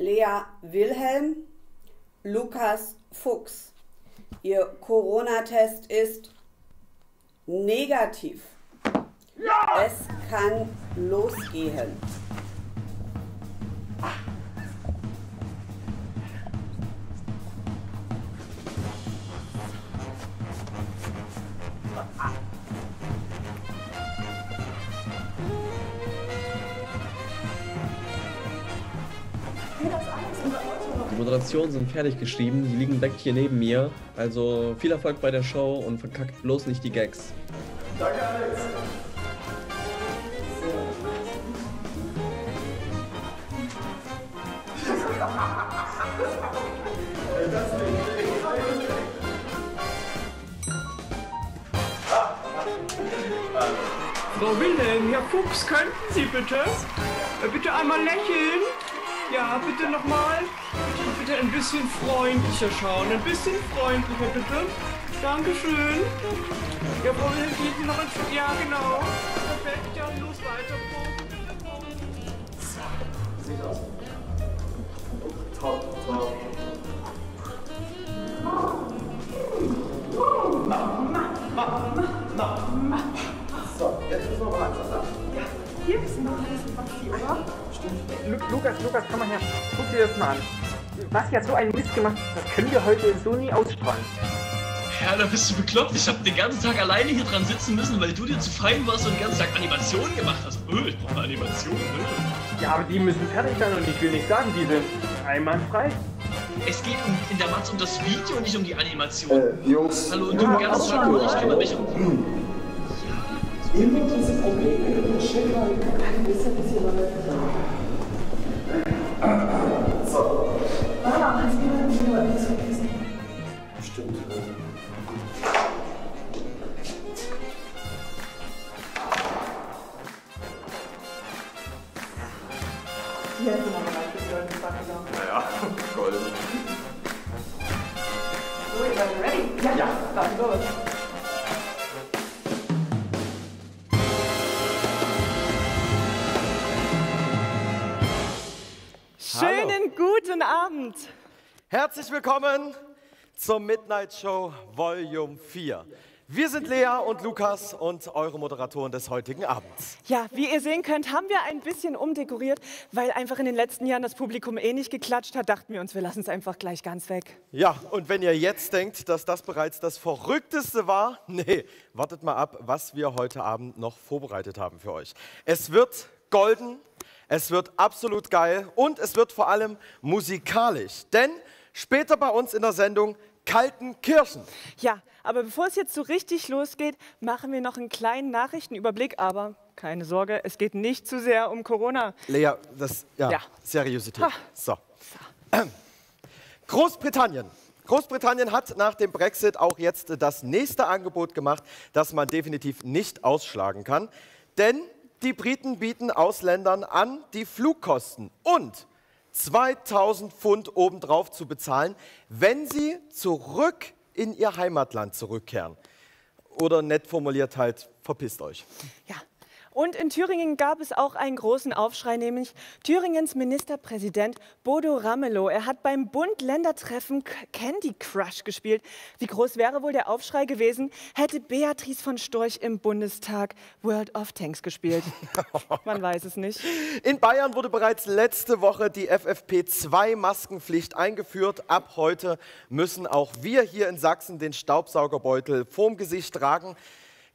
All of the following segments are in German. Lea Wilhelm, Lukas Fuchs. Ihr Corona-Test ist negativ. Ja! Es kann losgehen. Sind fertig geschrieben, die liegen direkt hier neben mir. Also viel Erfolg bei der Show und verkackt bloß nicht die Gags. Danke, Alex! Frau Wilhelm, Herr Fuchs, könnten Sie bitte? Bitte einmal lächeln? Ja, bitte nochmal. Bitte ein bisschen freundlicher schauen. Ein bisschen freundlicher, bitte. Dankeschön. Ja, Frau Wilhelm, geht noch ein Stück. Ja, genau. Perfekt. Ja, los, weiter. So, sieht aus. Top, top. So, jetzt müssen wir mal langsam ab. Ja, hier ist noch ein bisschen Maxi, oder? Stimmt. Lukas, komm mal her. Guck dir das mal an. Was ja so ein Mist gemacht, das können wir heute so nie ausstrahlen. Ja, da bist du bekloppt. Ich hab den ganzen Tag alleine hier dran sitzen müssen, weil du dir zu fein warst und den ganzen Tag Animationen gemacht hast. Ich brauche Animationen, Ja, aber die müssen fertig sein und ich will nicht sagen, die sind einwandfrei. Es geht in der Matz um das Video und nicht um die Animation. Jungs. Hallo, und ja, du den ganzen Tag nur, ich kümmere mich um... Ja. Irgendwie dieses Problem, wenn du schön mal ein bisschen So. Ah, jetzt gehen wir nicht mehr, das vergessen. Stimmt. Hier hätten wir noch mal die goldene Backe genommen. Naja, golden. So, ihr seid ready? Ja, dann los. Schönen guten Abend. Herzlich willkommen zur MittNight Show Volume 4. Wir sind Lea und Lukas und eure Moderatoren des heutigen Abends. Ja, wie ihr sehen könnt, haben wir ein bisschen umdekoriert, weil einfach in den letzten Jahren das Publikum eh nicht geklatscht hat, dachten wir uns, wir lassen es einfach gleich ganz weg. Ja, und wenn ihr jetzt denkt, dass das bereits das Verrückteste war, nee, wartet mal ab, was wir heute Abend noch vorbereitet haben für euch. Es wird golden. Es wird absolut geil und es wird vor allem musikalisch, denn später bei uns in der Sendung Kaltenkirchen. Ja, aber bevor es jetzt so richtig losgeht, machen wir noch einen kleinen Nachrichtenüberblick, aber keine Sorge, es geht nicht zu sehr um Corona. Lea, Seriosität. So. Großbritannien hat nach dem Brexit auch jetzt das nächste Angebot gemacht, das man definitiv nicht ausschlagen kann, denn... Die Briten bieten Ausländern an, die Flugkosten und 2000 Pfund obendrauf zu bezahlen, wenn sie zurück in ihr Heimatland zurückkehren. oder nett formuliert halt, verpisst euch. Ja. Und in Thüringen gab es auch einen großen Aufschrei, nämlich Thüringens Ministerpräsident Bodo Ramelow. Er hat beim Bund-Länder-Treffen Candy Crush gespielt. Wie groß wäre wohl der Aufschrei gewesen, hätte Beatrice von Storch im Bundestag World of Tanks gespielt? Man weiß es nicht. In Bayern wurde bereits letzte Woche die FFP2-Maskenpflicht eingeführt. Ab heute müssen auch wir hier in Sachsen den Staubsaugerbeutel vorm Gesicht tragen.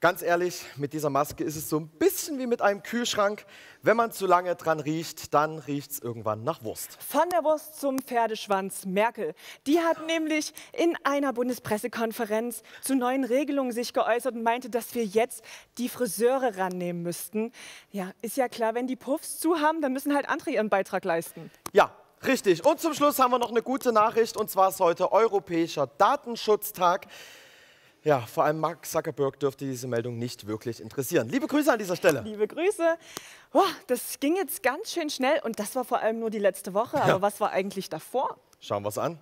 Ganz ehrlich, mit dieser Maske ist es so ein bisschen wie mit einem Kühlschrank. Wenn man zu lange dran riecht, dann riecht es irgendwann nach Wurst. Von der Wurst zum Pferdeschwanz Merkel. Die hat nämlich in einer Bundespressekonferenz zu neuen Regelungen sich geäußert und meinte, dass wir jetzt die Friseure rannehmen müssten. Ja, ist ja klar, wenn die Puffs zu haben, dann müssen halt andere ihren Beitrag leisten. Ja. Richtig. Und zum Schluss haben wir noch eine gute Nachricht. Und zwar ist heute Europäischer Datenschutztag. Ja, vor allem Mark Zuckerberg dürfte diese Meldung nicht wirklich interessieren. Liebe Grüße an dieser Stelle. Liebe Grüße. Oh, das ging jetzt ganz schön schnell und das war vor allem nur die letzte Woche. Ja. Aber was war eigentlich davor? Schauen wir es an.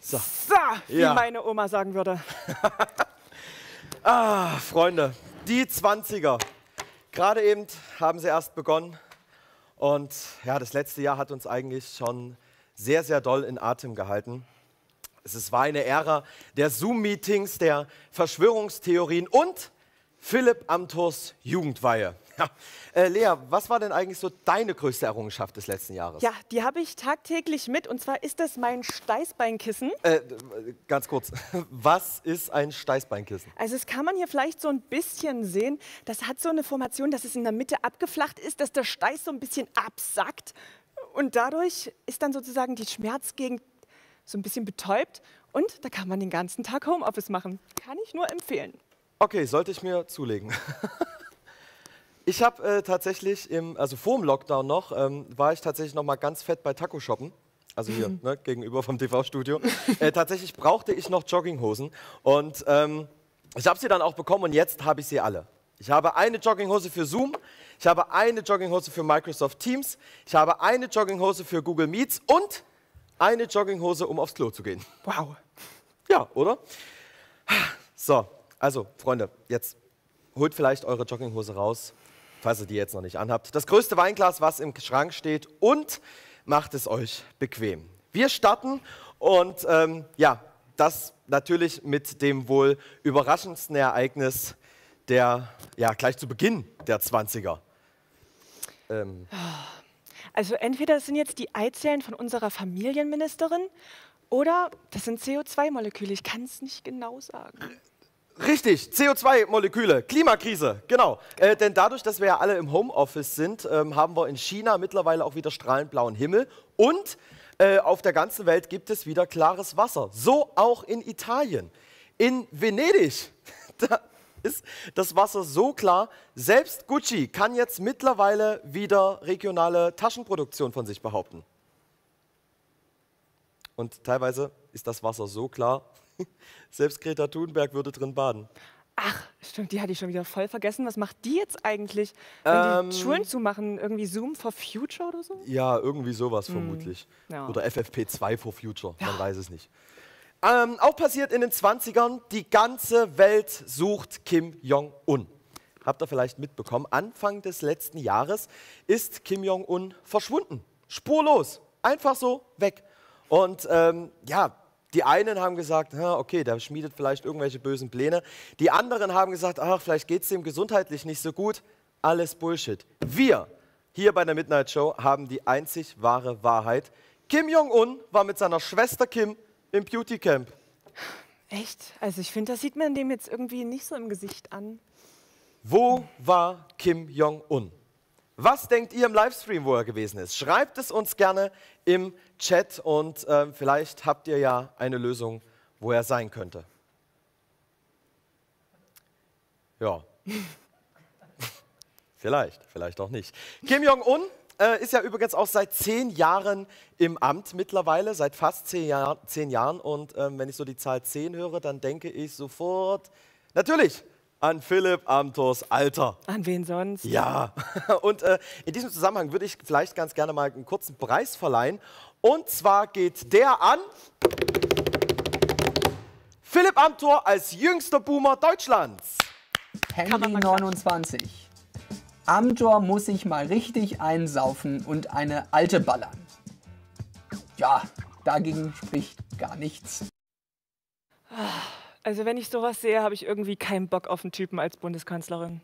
So wie meine Oma sagen würde. Ah, Freunde, die 20er. Gerade eben haben sie erst begonnen. Und ja, das letzte Jahr hat uns eigentlich schon sehr, sehr doll in Atem gehalten. Es war eine Ära der Zoom-Meetings, der Verschwörungstheorien und Philipp Amthors Jugendweihe. Ja. Lea, was war denn eigentlich so deine größte Errungenschaft des letzten Jahres? Ja, die habe ich tagtäglich mit und zwar ist das mein Steißbeinkissen. Ganz kurz, was ist ein Steißbeinkissen? Also das kann man hier vielleicht so ein bisschen sehen. Das hat so eine Formation, dass es in der Mitte abgeflacht ist, dass der Steiß so ein bisschen absackt. Und dadurch ist dann sozusagen die Schmerzgegend so ein bisschen betäubt. Und da kann man den ganzen Tag Homeoffice machen. Kann ich nur empfehlen. Okay, sollte ich mir zulegen. Ich habe tatsächlich, also vor dem Lockdown noch, war ich tatsächlich noch mal ganz fett bei Taco shoppen. Also hier, ne, gegenüber vom TV-Studio. Tatsächlich brauchte ich noch Jogginghosen. Und ich habe sie dann auch bekommen und jetzt habe ich sie alle. Ich habe eine Jogginghose für Zoom, ich habe eine Jogginghose für Microsoft Teams, ich habe eine Jogginghose für Google Meets und eine Jogginghose, um aufs Klo zu gehen. Wow. Ja, oder? So, also Freunde, jetzt holt vielleicht eure Jogginghose raus, falls ihr die jetzt noch nicht anhabt. Das größte Weinglas, was im Schrank steht und macht es euch bequem. Wir starten und ja, das natürlich mit dem wohl überraschendsten Ereignis der, ja, gleich zu Beginn der 20er. Also entweder das sind jetzt die Eizellen von unserer Familienministerin oder das sind CO2-Moleküle. Ich kann es nicht genau sagen. Richtig, CO2-Moleküle, Klimakrise, genau. Denn dadurch, dass wir ja alle im Homeoffice sind, haben wir in China mittlerweile auch wieder strahlend blauen Himmel und auf der ganzen Welt gibt es wieder klares Wasser. So auch in Italien, in Venedig. Da ist das Wasser so klar, selbst Gucci kann jetzt mittlerweile wieder regionale Taschenproduktion von sich behaupten. Und teilweise ist das Wasser so klar, selbst Greta Thunberg würde drin baden. Ach, stimmt, die hatte ich schon wieder voll vergessen. Was macht die jetzt eigentlich, wenn die Schulen zumachen? Irgendwie Zoom for Future oder so? Ja, irgendwie sowas vermutlich. Ja. Oder FFP2 for Future, man weiß es nicht. Auch passiert in den 20ern, die ganze Welt sucht Kim Jong-un. Habt ihr vielleicht mitbekommen, Anfang des letzten Jahres ist Kim Jong-un verschwunden. Spurlos, einfach so weg. Und ja, die einen haben gesagt, okay, der schmiedet vielleicht irgendwelche bösen Pläne. Die anderen haben gesagt, ach, vielleicht geht es dem gesundheitlich nicht so gut. Alles Bullshit. Wir hier bei der MittNight Show haben die einzig wahre Wahrheit. Kim Jong-un war mit seiner Schwester Kim im Beautycamp. Echt? Also ich finde, das sieht man dem jetzt irgendwie nicht so im Gesicht an. Wo war Kim Jong-un? Was denkt ihr im Livestream, wo er gewesen ist? Schreibt es uns gerne im Chat und vielleicht habt ihr ja eine Lösung, wo er sein könnte. Ja. Vielleicht, vielleicht auch nicht. Kim Jong-un ist ja übrigens auch seit 10 Jahren im Amt mittlerweile, seit fast 10 Jahren. Und wenn ich so die Zahl 10 höre, dann denke ich sofort, natürlich, an Philipp Amthors Alter. An wen sonst? Ja, und in diesem Zusammenhang würde ich vielleicht ganz gerne mal einen kurzen Preis verleihen. Und zwar geht der an Philipp Amthor als jüngster Boomer Deutschlands. Henry 29. Amthor muss sich mal richtig einsaufen und eine alte ballern. Ja, dagegen spricht gar nichts. Also wenn ich sowas sehe, habe ich irgendwie keinen Bock auf einen Typen als Bundeskanzlerin.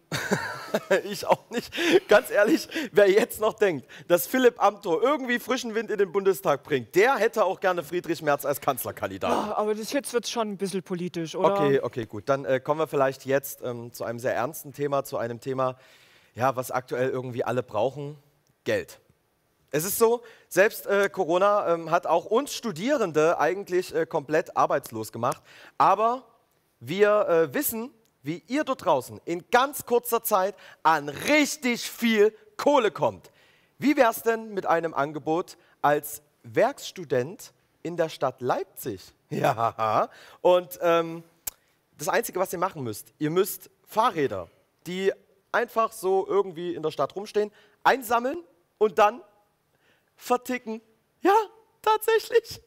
Ich auch nicht. Ganz ehrlich, wer jetzt noch denkt, dass Philipp Amthor irgendwie frischen Wind in den Bundestag bringt, der hätte auch gerne Friedrich Merz als Kanzlerkandidat. Oh, aber das jetzt wird schon ein bisschen politisch, oder? Okay, gut. Dann kommen wir vielleicht jetzt zu einem sehr ernsten Thema, zu einem Thema, ja, was aktuell irgendwie alle brauchen, Geld. Es ist so, selbst Corona hat auch uns Studierende eigentlich komplett arbeitslos gemacht. Aber wir wissen, wie ihr dort draußen in ganz kurzer Zeit an richtig viel Kohle kommt. Wie wär's denn mit einem Angebot als Werkstudent in der Stadt Leipzig? Ja, und das Einzige, was ihr müsst Fahrräder, die einfach so irgendwie in der Stadt rumstehen, einsammeln und dann verticken. Ja, tatsächlich.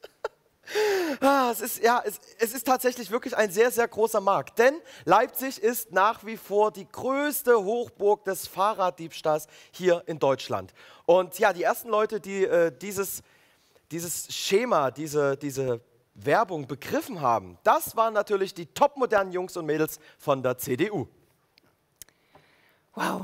Es ist tatsächlich wirklich ein sehr, sehr großer Markt, denn Leipzig ist nach wie vor die größte Hochburg des Fahrraddiebstahls hier in Deutschland. Und ja, die ersten Leute, die dieses Schema, diese Werbung begriffen haben, das waren natürlich die topmodernen Jungs und Mädels von der CDU. Wow.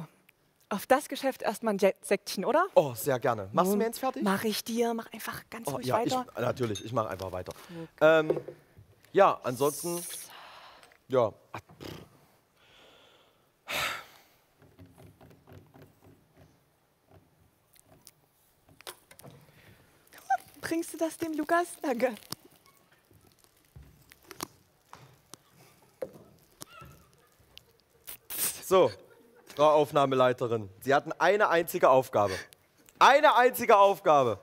Auf das Geschäft erstmal ein Sektchen, oder? Oh, sehr gerne. Machst du mir eins fertig? Mach ich dir. Mach einfach ganz ruhig weiter. Natürlich, ich mache einfach weiter. Okay. Ja, ansonsten. Ja. Bringst du das dem Lukas? Danke. So. Frau Aufnahmeleiterin, Sie hatten eine einzige Aufgabe. Eine einzige Aufgabe.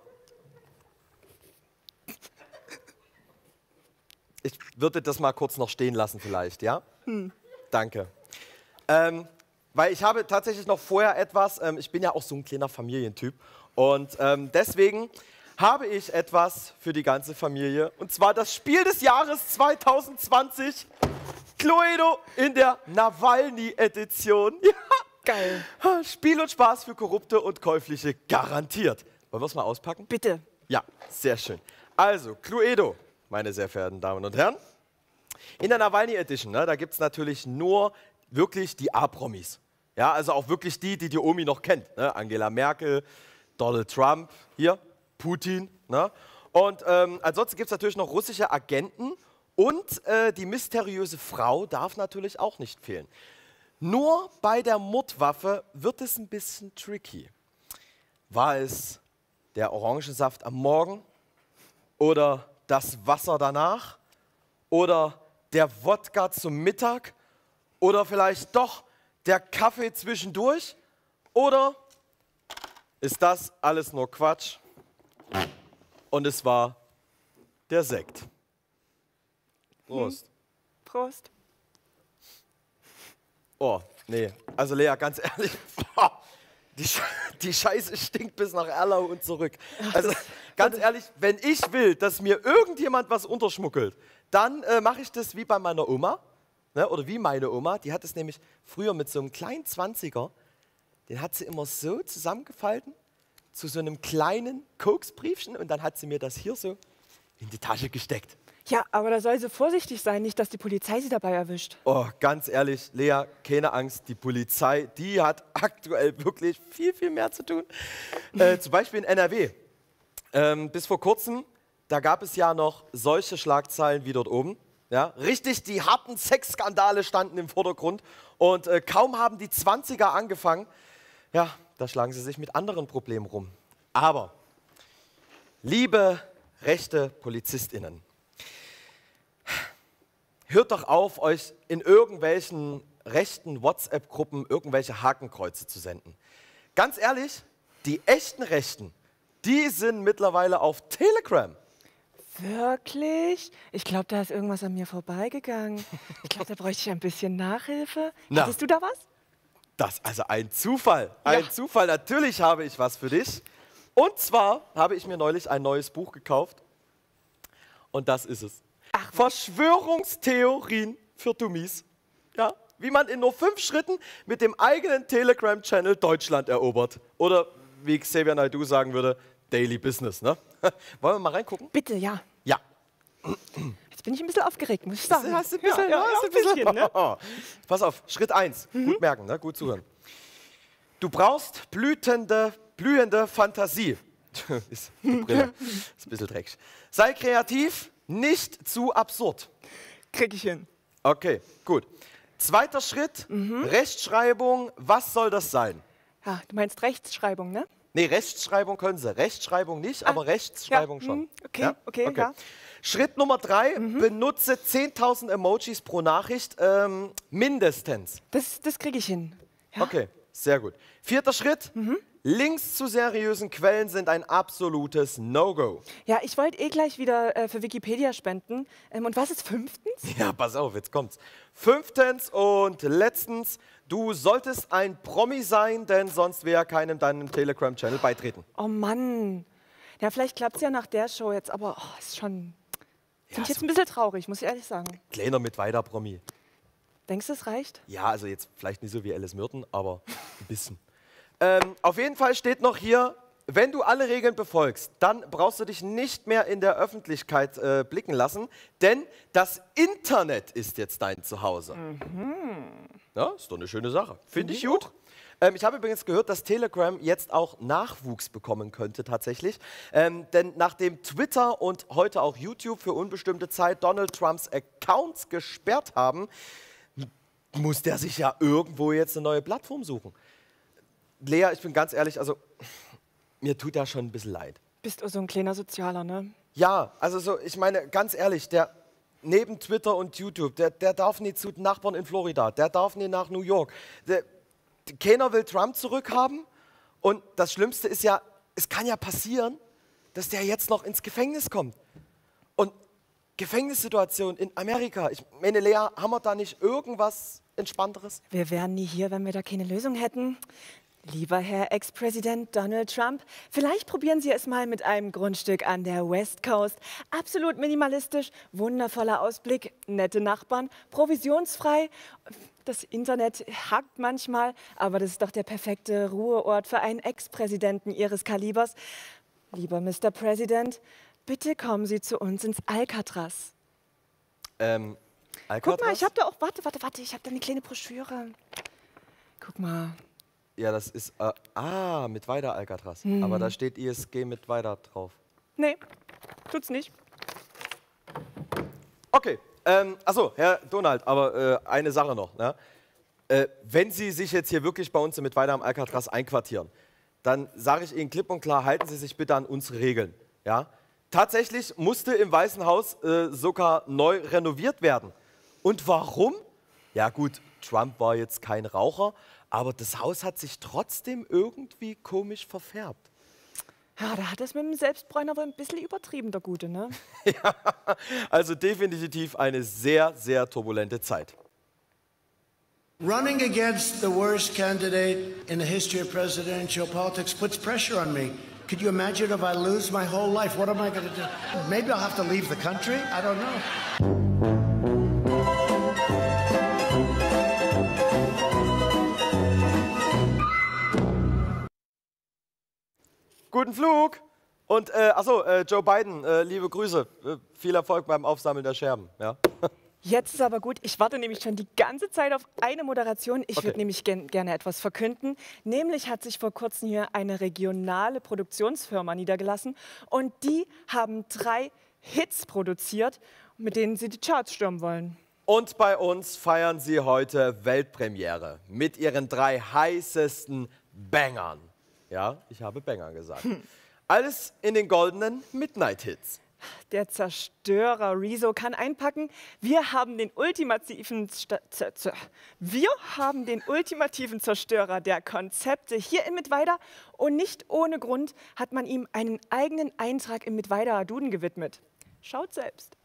Ich würde das mal kurz noch stehen lassen vielleicht, ja? Danke. Weil ich habe tatsächlich noch vorher etwas, ich bin ja auch so ein kleiner Familientyp und deswegen habe ich etwas für die ganze Familie und zwar das Spiel des Jahres 2020. Cluedo in der Nawalny-Edition. Ja. Geil. Spiel und Spaß für Korrupte und Käufliche garantiert. Wollen wir es mal auspacken? Bitte. Ja, sehr schön. Also, Cluedo, meine sehr verehrten Damen und Herren. In der Nawalny-Edition, ne, da gibt es natürlich nur wirklich die A-Promis. Ja, also auch wirklich die Omi noch kennt. Ne? Angela Merkel, Donald Trump, hier, Putin. Ne? Und ansonsten gibt es natürlich noch russische Agenten. Und die mysteriöse Frau darf natürlich auch nicht fehlen. Nur bei der Mordwaffe wird es ein bisschen tricky. War es der Orangensaft am Morgen oder das Wasser danach oder der Wodka zum Mittag oder vielleicht doch der Kaffee zwischendurch oder ist das alles nur Quatsch und es war der Sekt. Prost. Prost. Oh, nee. Also Lea, ganz ehrlich, die Scheiße stinkt bis nach Erlau und zurück. Also ganz ehrlich, wenn ich will, dass mir irgendjemand was unterschmuggelt, dann mache ich das wie bei meiner Oma, ne, oder wie meine Oma. Die hat es nämlich früher mit so einem kleinen 20er, den hat sie immer so zusammengefalten, zu so einem kleinen Koksbriefchen und dann hat sie mir das hier so in die Tasche gesteckt. Ja, aber da soll sie vorsichtig sein, nicht, dass die Polizei sie dabei erwischt. Oh, ganz ehrlich, Lea, keine Angst, die Polizei, die hat aktuell wirklich viel, viel mehr zu tun. Zum Beispiel in NRW. Bis vor kurzem, da gab es ja noch solche Schlagzeilen wie dort oben. Ja, richtig, die harten Sexskandale standen im Vordergrund. Und kaum haben die 20er angefangen, ja, da schlagen sie sich mit anderen Problemen rum. Aber, liebe rechte PolizistInnen, hört doch auf, euch in irgendwelchen rechten WhatsApp-Gruppen irgendwelche Hakenkreuze zu senden. Ganz ehrlich, die echten Rechten, die sind mittlerweile auf Telegram. Wirklich? Ich glaube, da ist irgendwas an mir vorbeigegangen. Ich glaube, da bräuchte ich ein bisschen Nachhilfe. Hattest du da was? Das ist also ein Zufall. Ein Zufall. Natürlich habe ich was für dich. Und zwar habe ich mir neulich ein neues Buch gekauft. Und das ist es. Ach, Verschwörungstheorien für Dummies. Ja, wie man in nur 5 Schritten mit dem eigenen Telegram-Channel Deutschland erobert. Oder wie Xavier Naidu sagen würde, Daily Business. Ne? Wollen wir mal reingucken? Bitte, ja. Ja. Jetzt bin ich ein bisschen aufgeregt, muss ich sagen. Hast du ein bisschen, ne? Pass auf, Schritt 1. Gut merken, ne? Gut zuhören. Du brauchst blühende Fantasie. Ist die Brille. Ist ein bisschen dreckig. Sei kreativ, nicht zu absurd. Krieg ich hin. Okay, gut. Zweiter Schritt, Rechtschreibung. Was soll das sein? Ja, du meinst Rechtschreibung, ne? Nee, Rechtschreibung können sie. Rechtschreibung nicht, aber Rechtschreibung schon. Okay, ja? okay. Ja. Schritt Nummer 3, benutze 10.000 Emojis pro Nachricht, mindestens. Das kriege ich hin. Ja. Okay, sehr gut. Vierter Schritt, Links zu seriösen Quellen sind ein absolutes No-Go. Ja, ich wollte eh gleich wieder für Wikipedia spenden. Und was ist 5.? Ja, pass auf, jetzt kommt's. 5. und letztens, du solltest ein Promi sein, denn sonst wäre keinem deinem Telegram-Channel beitreten. Oh Mann. Ja, vielleicht klappt's ja nach der Show jetzt, aber oh, ist schon... Bin ich jetzt ein bisschen traurig, muss ich ehrlich sagen. Kleiner Mittweida-Promi. Denkst du, es reicht? Ja, also jetzt vielleicht nicht so wie Alice Merton, aber ein bisschen. Auf jeden Fall steht noch hier, wenn du alle Regeln befolgst, dann brauchst du dich nicht mehr in der Öffentlichkeit blicken lassen, denn das Internet ist jetzt dein Zuhause. Ja, ist doch eine schöne Sache. Finde ich gut. Ich habe übrigens gehört, dass Telegram jetzt auch Nachwuchs bekommen könnte tatsächlich. Denn nachdem Twitter und heute auch YouTube für unbestimmte Zeit Donald Trumps Accounts gesperrt haben, muss der sich ja irgendwo jetzt eine neue Plattform suchen. Lea, ich bin ganz ehrlich, also mir tut da schon ein bisschen leid. Bist du so ein kleiner Sozialer, ne? Ja, also so, ich meine, ganz ehrlich, der neben Twitter und YouTube, der darf nicht zu den Nachbarn in Florida, der darf nicht nach New York. Keiner will Trump zurückhaben und das Schlimmste ist ja, es kann ja passieren, dass der jetzt noch ins Gefängnis kommt. Und Gefängnissituation in Amerika, ich meine, Lea, haben wir da nicht irgendwas Entspannteres? Wir wären nie hier, wenn wir da keine Lösung hätten. Lieber Herr Ex-Präsident Donald Trump, vielleicht probieren Sie es mal mit einem Grundstück an der West Coast. Absolut minimalistisch, wundervoller Ausblick, nette Nachbarn, provisionsfrei. Das Internet hackt manchmal, aber das ist doch der perfekte Ruheort für einen Ex-Präsidenten Ihres Kalibers. Lieber Mr. President, bitte kommen Sie zu uns ins Alcatraz. Alcatraz? Guck mal, ich habe da auch, warte, ich habe da eine kleine Broschüre. Guck mal. Ja, das ist, Mittweida Alcatraz. Aber da steht ISG Mittweida drauf. Nee, tut's nicht. Okay, achso, Herr Donald, aber eine Sache noch. Ne? Wenn Sie sich jetzt hier wirklich bei uns in Mittweida am Alcatraz einquartieren, dann sage ich Ihnen klipp und klar, halten Sie sich bitte an unsere Regeln. Ja? Tatsächlich musste im Weißen Haus sogar neu renoviert werden. Und warum? Ja gut, Trump war jetzt kein Raucher, aber das Haus hat sich trotzdem irgendwie komisch verfärbt. Ja, da hat das mit dem Selbstbräuner wohl ein bisschen übertrieben, der Gute, ne? Ja, also definitiv eine sehr, sehr turbulente Zeit. Running against the worst candidate in the history of presidential politics puts pressure on me. Could you imagine if I lose my whole life? What am I going to do? Maybe I'll have to leave the country? I don't know. Guten Flug! Und, Joe Biden, liebe Grüße. Viel Erfolg beim Aufsammeln der Scherben. Ja? Jetzt ist aber gut. Ich warte nämlich schon die ganze Zeit auf eine Moderation. Ich würde nämlich gerne etwas verkünden. Nämlich hat sich vor kurzem hier eine regionale Produktionsfirma niedergelassen. Und die haben 3 Hits produziert, mit denen sie die Charts stürmen wollen. Und bei uns feiern sie heute Weltpremiere mit ihren 3 heißesten Bangern. Ja, ich habe Banger gesagt. Alles in den goldenen MittNight-Hits. Der Zerstörer Rezo kann einpacken. Wir haben den ultimativen Zerstörer der Konzepte hier in Mittweida. Und nicht ohne Grund hat man ihm einen eigenen Eintrag im Mittweider Duden gewidmet. Schaut selbst.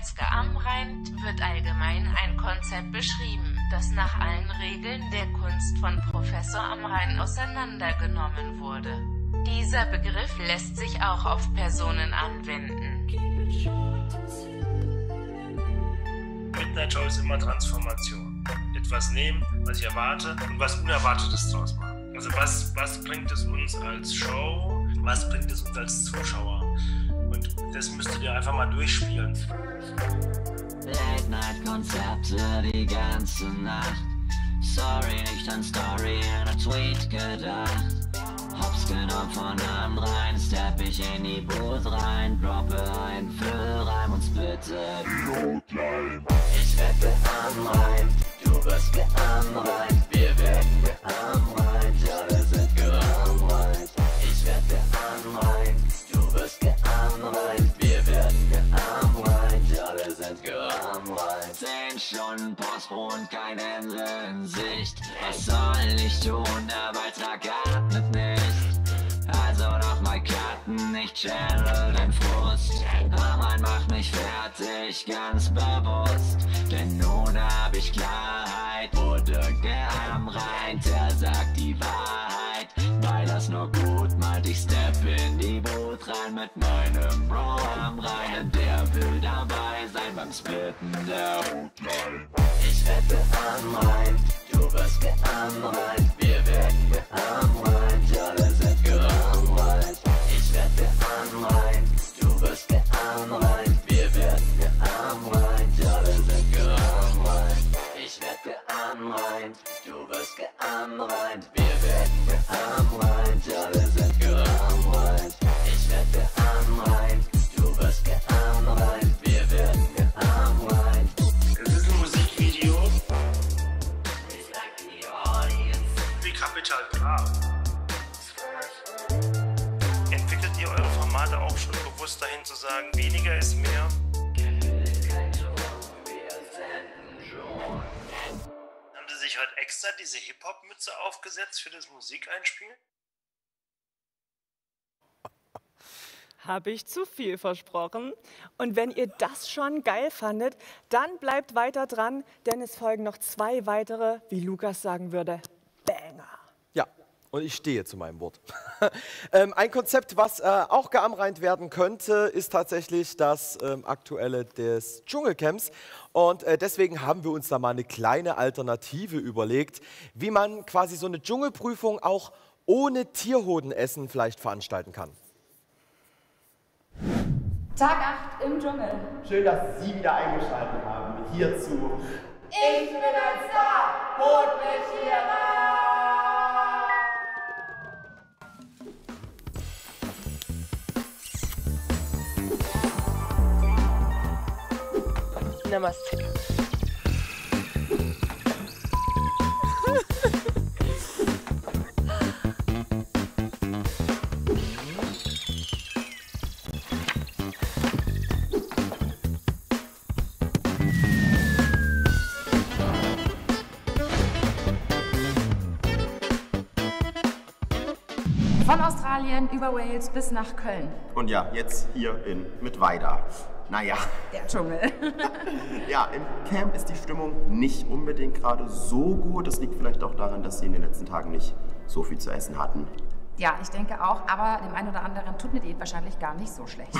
Als der Amrein wird allgemein ein Konzept beschrieben, das nach allen Regeln der Kunst von Professor Amrein auseinandergenommen wurde. Dieser Begriff lässt sich auch auf Personen anwenden. MittNight Show ist immer Transformation. Etwas nehmen, was ich erwarte und was Unerwartetes draus machen. Also was bringt es uns als Show, was bringt es uns als Zuschauer? Und das müsstet ihr einfach mal durchspielen. Late-Night-Konzepte die ganze Nacht. Sorry, nicht an Story, an einen Tweet gedacht. Hops genommen von Amrein, stepp ich in die Booth rein. Droppe einen Füllreim und splitte Notlein. Ich werd geamreint, du wirst geamreint, wir werden geamreint, ja wir sind geamreint. Ich werd geamreint, du wirst geamreint, wir werden geamreint, ja wir sind geamreint. 10 Stunden Postbro und kein Ende in Sicht. Was soll ich tun, der Beitrag atmet nicht. Also nochmal cutten, ich channel den Frust. Amrein macht mich fertig, ganz bewusst. Denn nun hab ich Klarheit, wurde der Amrein, der sagt die Wahrheit. Weil das nur gut meint, ich stepp in die Boot rein mit meinem Bro Amrein. Der will dabei sein beim Splitten der Hotline. Ich wette Amrein, du wirst geamreint, wir werden geamreint, ja wir sind geamreint. Ich wette Amrein, du wirst geamreint, wir werden geamreint, ja wir sind geamreint. Ich werd geamreint, du wirst geamreint, wir werden geamreint, ja wir sind geamreint. Ich werd geamreint, du wirst geamreint, wir werden geamreint. Es ist ein Musikvideo. It's like the audience. Wie Capital Bra. Entwickelt ihr eure Formate auch schon bewusst dahin zu sagen, weniger ist mehr? Hat extra diese Hip-Hop-Mütze aufgesetzt für das Musikeinspielen? Habe ich zu viel versprochen. Und wenn ihr das schon geil fandet, dann bleibt weiter dran, denn es folgen noch 2 weitere, wie Lukas sagen würde, Banger. Ja, und ich stehe zu meinem Wort. Ein Konzept, was auch geamreint werden könnte, ist tatsächlich das aktuelle des Dschungelcamps. Und deswegen haben wir uns da mal eine kleine Alternative überlegt, wie man quasi so eine Dschungelprüfung auch ohne Tierhodenessen vielleicht veranstalten kann. Tag 8 im Dschungel. Schön, dass Sie wieder eingeschaltet haben. Hierzu. Ich bin ein Star. Holt mich hier rein. Namaste. Von Australien über Wales bis nach Köln. Und ja, jetzt hier in Mittweida. Naja. Der Dschungel. Ja, im Camp ist die Stimmung nicht unbedingt gerade so gut. Das liegt vielleicht auch daran, dass sie in den letzten Tagen nicht so viel zu essen hatten. Ja, ich denke auch, aber dem einen oder anderen tut eine Diät wahrscheinlich gar nicht so schlecht.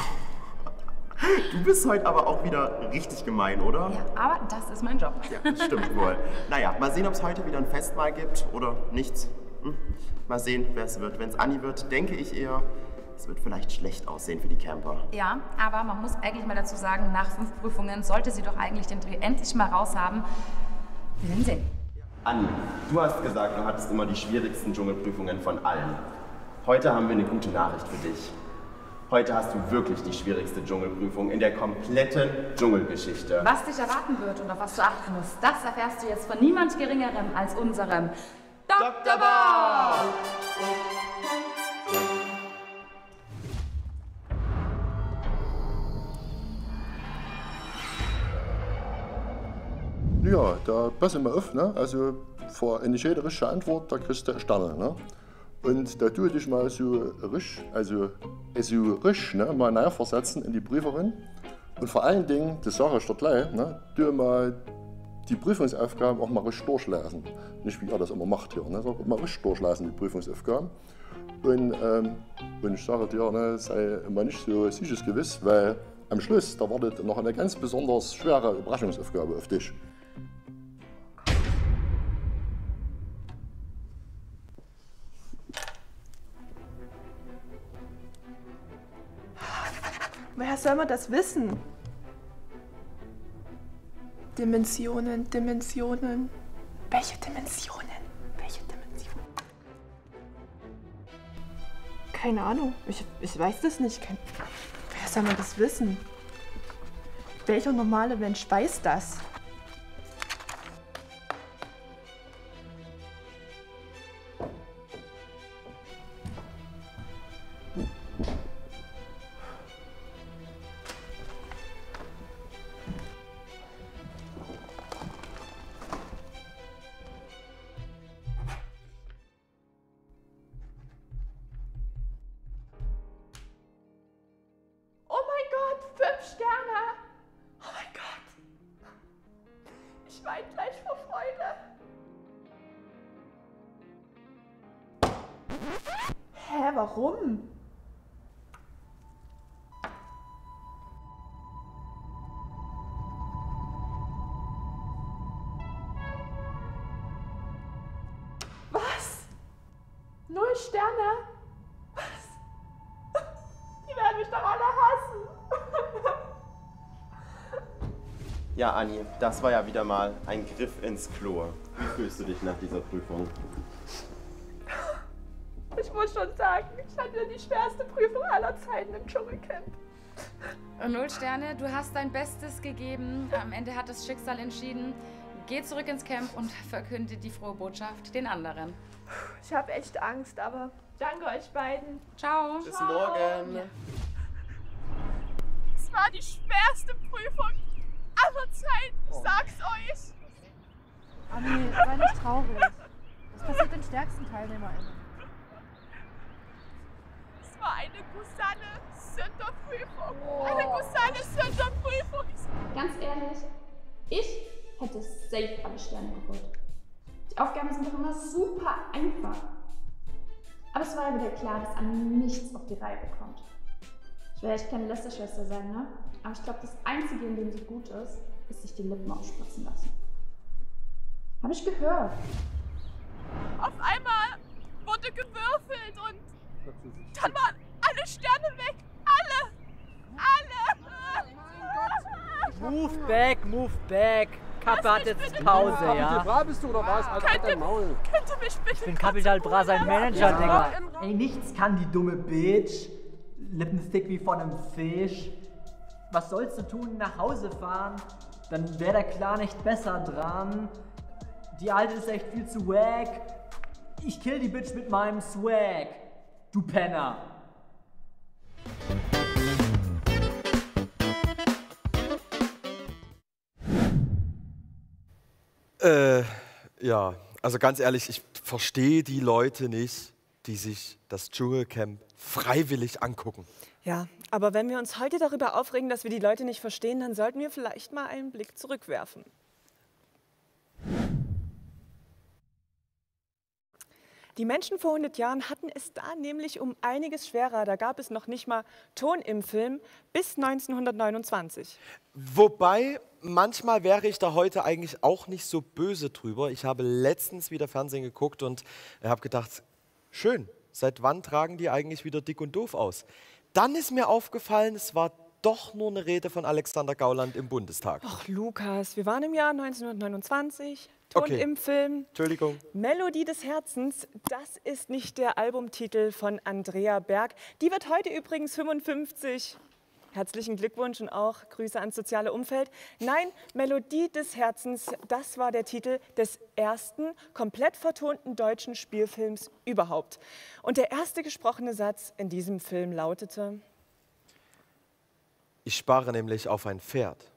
Du bist heute aber auch wieder richtig gemein, oder? Ja, aber das ist mein Job. Ja, stimmt wohl. Naja, mal sehen, ob es heute wieder ein Festmahl gibt oder nichts. Hm. Mal sehen, wer es wird. Wenn es Anni wird, denke ich eher, es wird vielleicht schlecht aussehen für die Camper. Ja, aber man muss eigentlich mal dazu sagen, nach 5 Prüfungen sollte sie doch eigentlich den Dreh endlich mal raus haben. Wir werden sehen. Anni, du hast gesagt, du hattest immer die schwierigsten Dschungelprüfungen von allen. Heute haben wir eine gute Nachricht für dich. Heute hast du wirklich die schwierigste Dschungelprüfung in der kompletten Dschungelgeschichte. Was dich erwarten wird und auf was du achten musst, das erfährst du jetzt von niemand Geringerem als unserem Dr. Bob! Ja, da pass immer auf, ne? Also für eine schöne richtige Antwort, da kriegst du Sterne, ne? Und da tue dich mal so richtig, also richtig, ne? Mal nachversetzen in die Prüferin Und vor allen Dingen, das sage ich dir gleich, ne, du mal die Prüfungsaufgaben auch mal richtig durchlesen. Nicht wie ihr das immer macht hier, ne, sondern mal richtig durchlesen, die Prüfungsaufgaben. Und ich sage dir, ne, sei immer nicht so sicheres Gewiss, weil am Schluss, da wartet noch eine ganz besonders schwere Überraschungsaufgabe auf dich. Woher soll man das wissen? Dimensionen, Dimensionen. Welche Dimensionen? Welche Dimensionen? Keine Ahnung. Ich weiß das nicht. Woher soll man das wissen? Welcher normale Mensch weiß das? Warum? Was? 0 Sterne? Was? Die werden mich doch alle hassen. Ja, Anni, das war ja wieder mal ein Griff ins Klo. Wie fühlst du dich nach dieser Prüfung? Ich muss schon sagen, ich hatte die schwerste Prüfung aller Zeiten im Dschungelcamp. 0 Sterne, du hast dein Bestes gegeben. Am Ende hat das Schicksal entschieden. Geh zurück ins Camp und verkünde die frohe Botschaft den anderen. Ich habe echt Angst, aber danke euch beiden. Ciao. Bis morgen. Es war die schwerste Prüfung aller Zeiten, ich sag's euch. Ami, sei nicht traurig. Was passiert den stärksten TeilnehmerInnen? Eine Gusanne-Sünderprüfung. Eine Gusanne-Sünderprüfung. Ganz ehrlich, ich hätte safe alle Sterne geholt. Die Aufgaben sind doch immer super einfach. Aber es war ja wieder klar, dass an nichts auf die Reihe kommt. Ich werde echt keine Lästerschwester sein, ne? Aber ich glaube, das Einzige, in dem sie gut ist, ist sich die Lippen aufspritzen lassen. Habe ich gehört. Auf einmal wurde gewürfelt und dann waren alle Sterne weg! Alle! Alle! Oh move back, move back! Kappe hat jetzt Pause, ja? Bra bist du oder was? Also halt dein Maul! Könnt ihr mich bitte... Ich bin Kapital Bra sein Manager, Digga! Ey, nichts kann die dumme Bitch! Lippenstick wie von einem Fisch! Was sollst du tun? Nach Hause fahren? Dann wäre der klar nicht besser dran! Die Alte ist echt viel zu wack! Ich kill die Bitch mit meinem Swag! Du Penner! Ja, also ganz ehrlich, ich verstehe die Leute nicht, die sich das Dschungelcamp freiwillig angucken. Ja, aber wenn wir uns heute darüber aufregen, dass wir die Leute nicht verstehen, dann sollten wir vielleicht mal einen Blick zurückwerfen. Die Menschen vor 100 Jahren hatten es da nämlich um einiges schwerer. Da gab es noch nicht mal Ton im Film bis 1929. Wobei, manchmal wäre ich da heute eigentlich auch nicht so böse drüber. Ich habe letztens wieder Fernsehen geguckt und habe gedacht, schön, seit wann tragen die eigentlich wieder dick und doof aus? Dann ist mir aufgefallen, es war doch nur eine Rede von Alexander Gauland im Bundestag. Ach Lukas, wir waren im Jahr 1929... Ton okay. Im Film. Entschuldigung. Melodie des Herzens, das ist nicht der Albumtitel von Andrea Berg. Die wird heute übrigens 55. Herzlichen Glückwunsch und auch Grüße ans soziale Umfeld. Nein, Melodie des Herzens, das war der Titel des ersten komplett vertonten deutschen Spielfilms überhaupt. Und der erste gesprochene Satz in diesem Film lautete: Ich spare nämlich auf ein Pferd.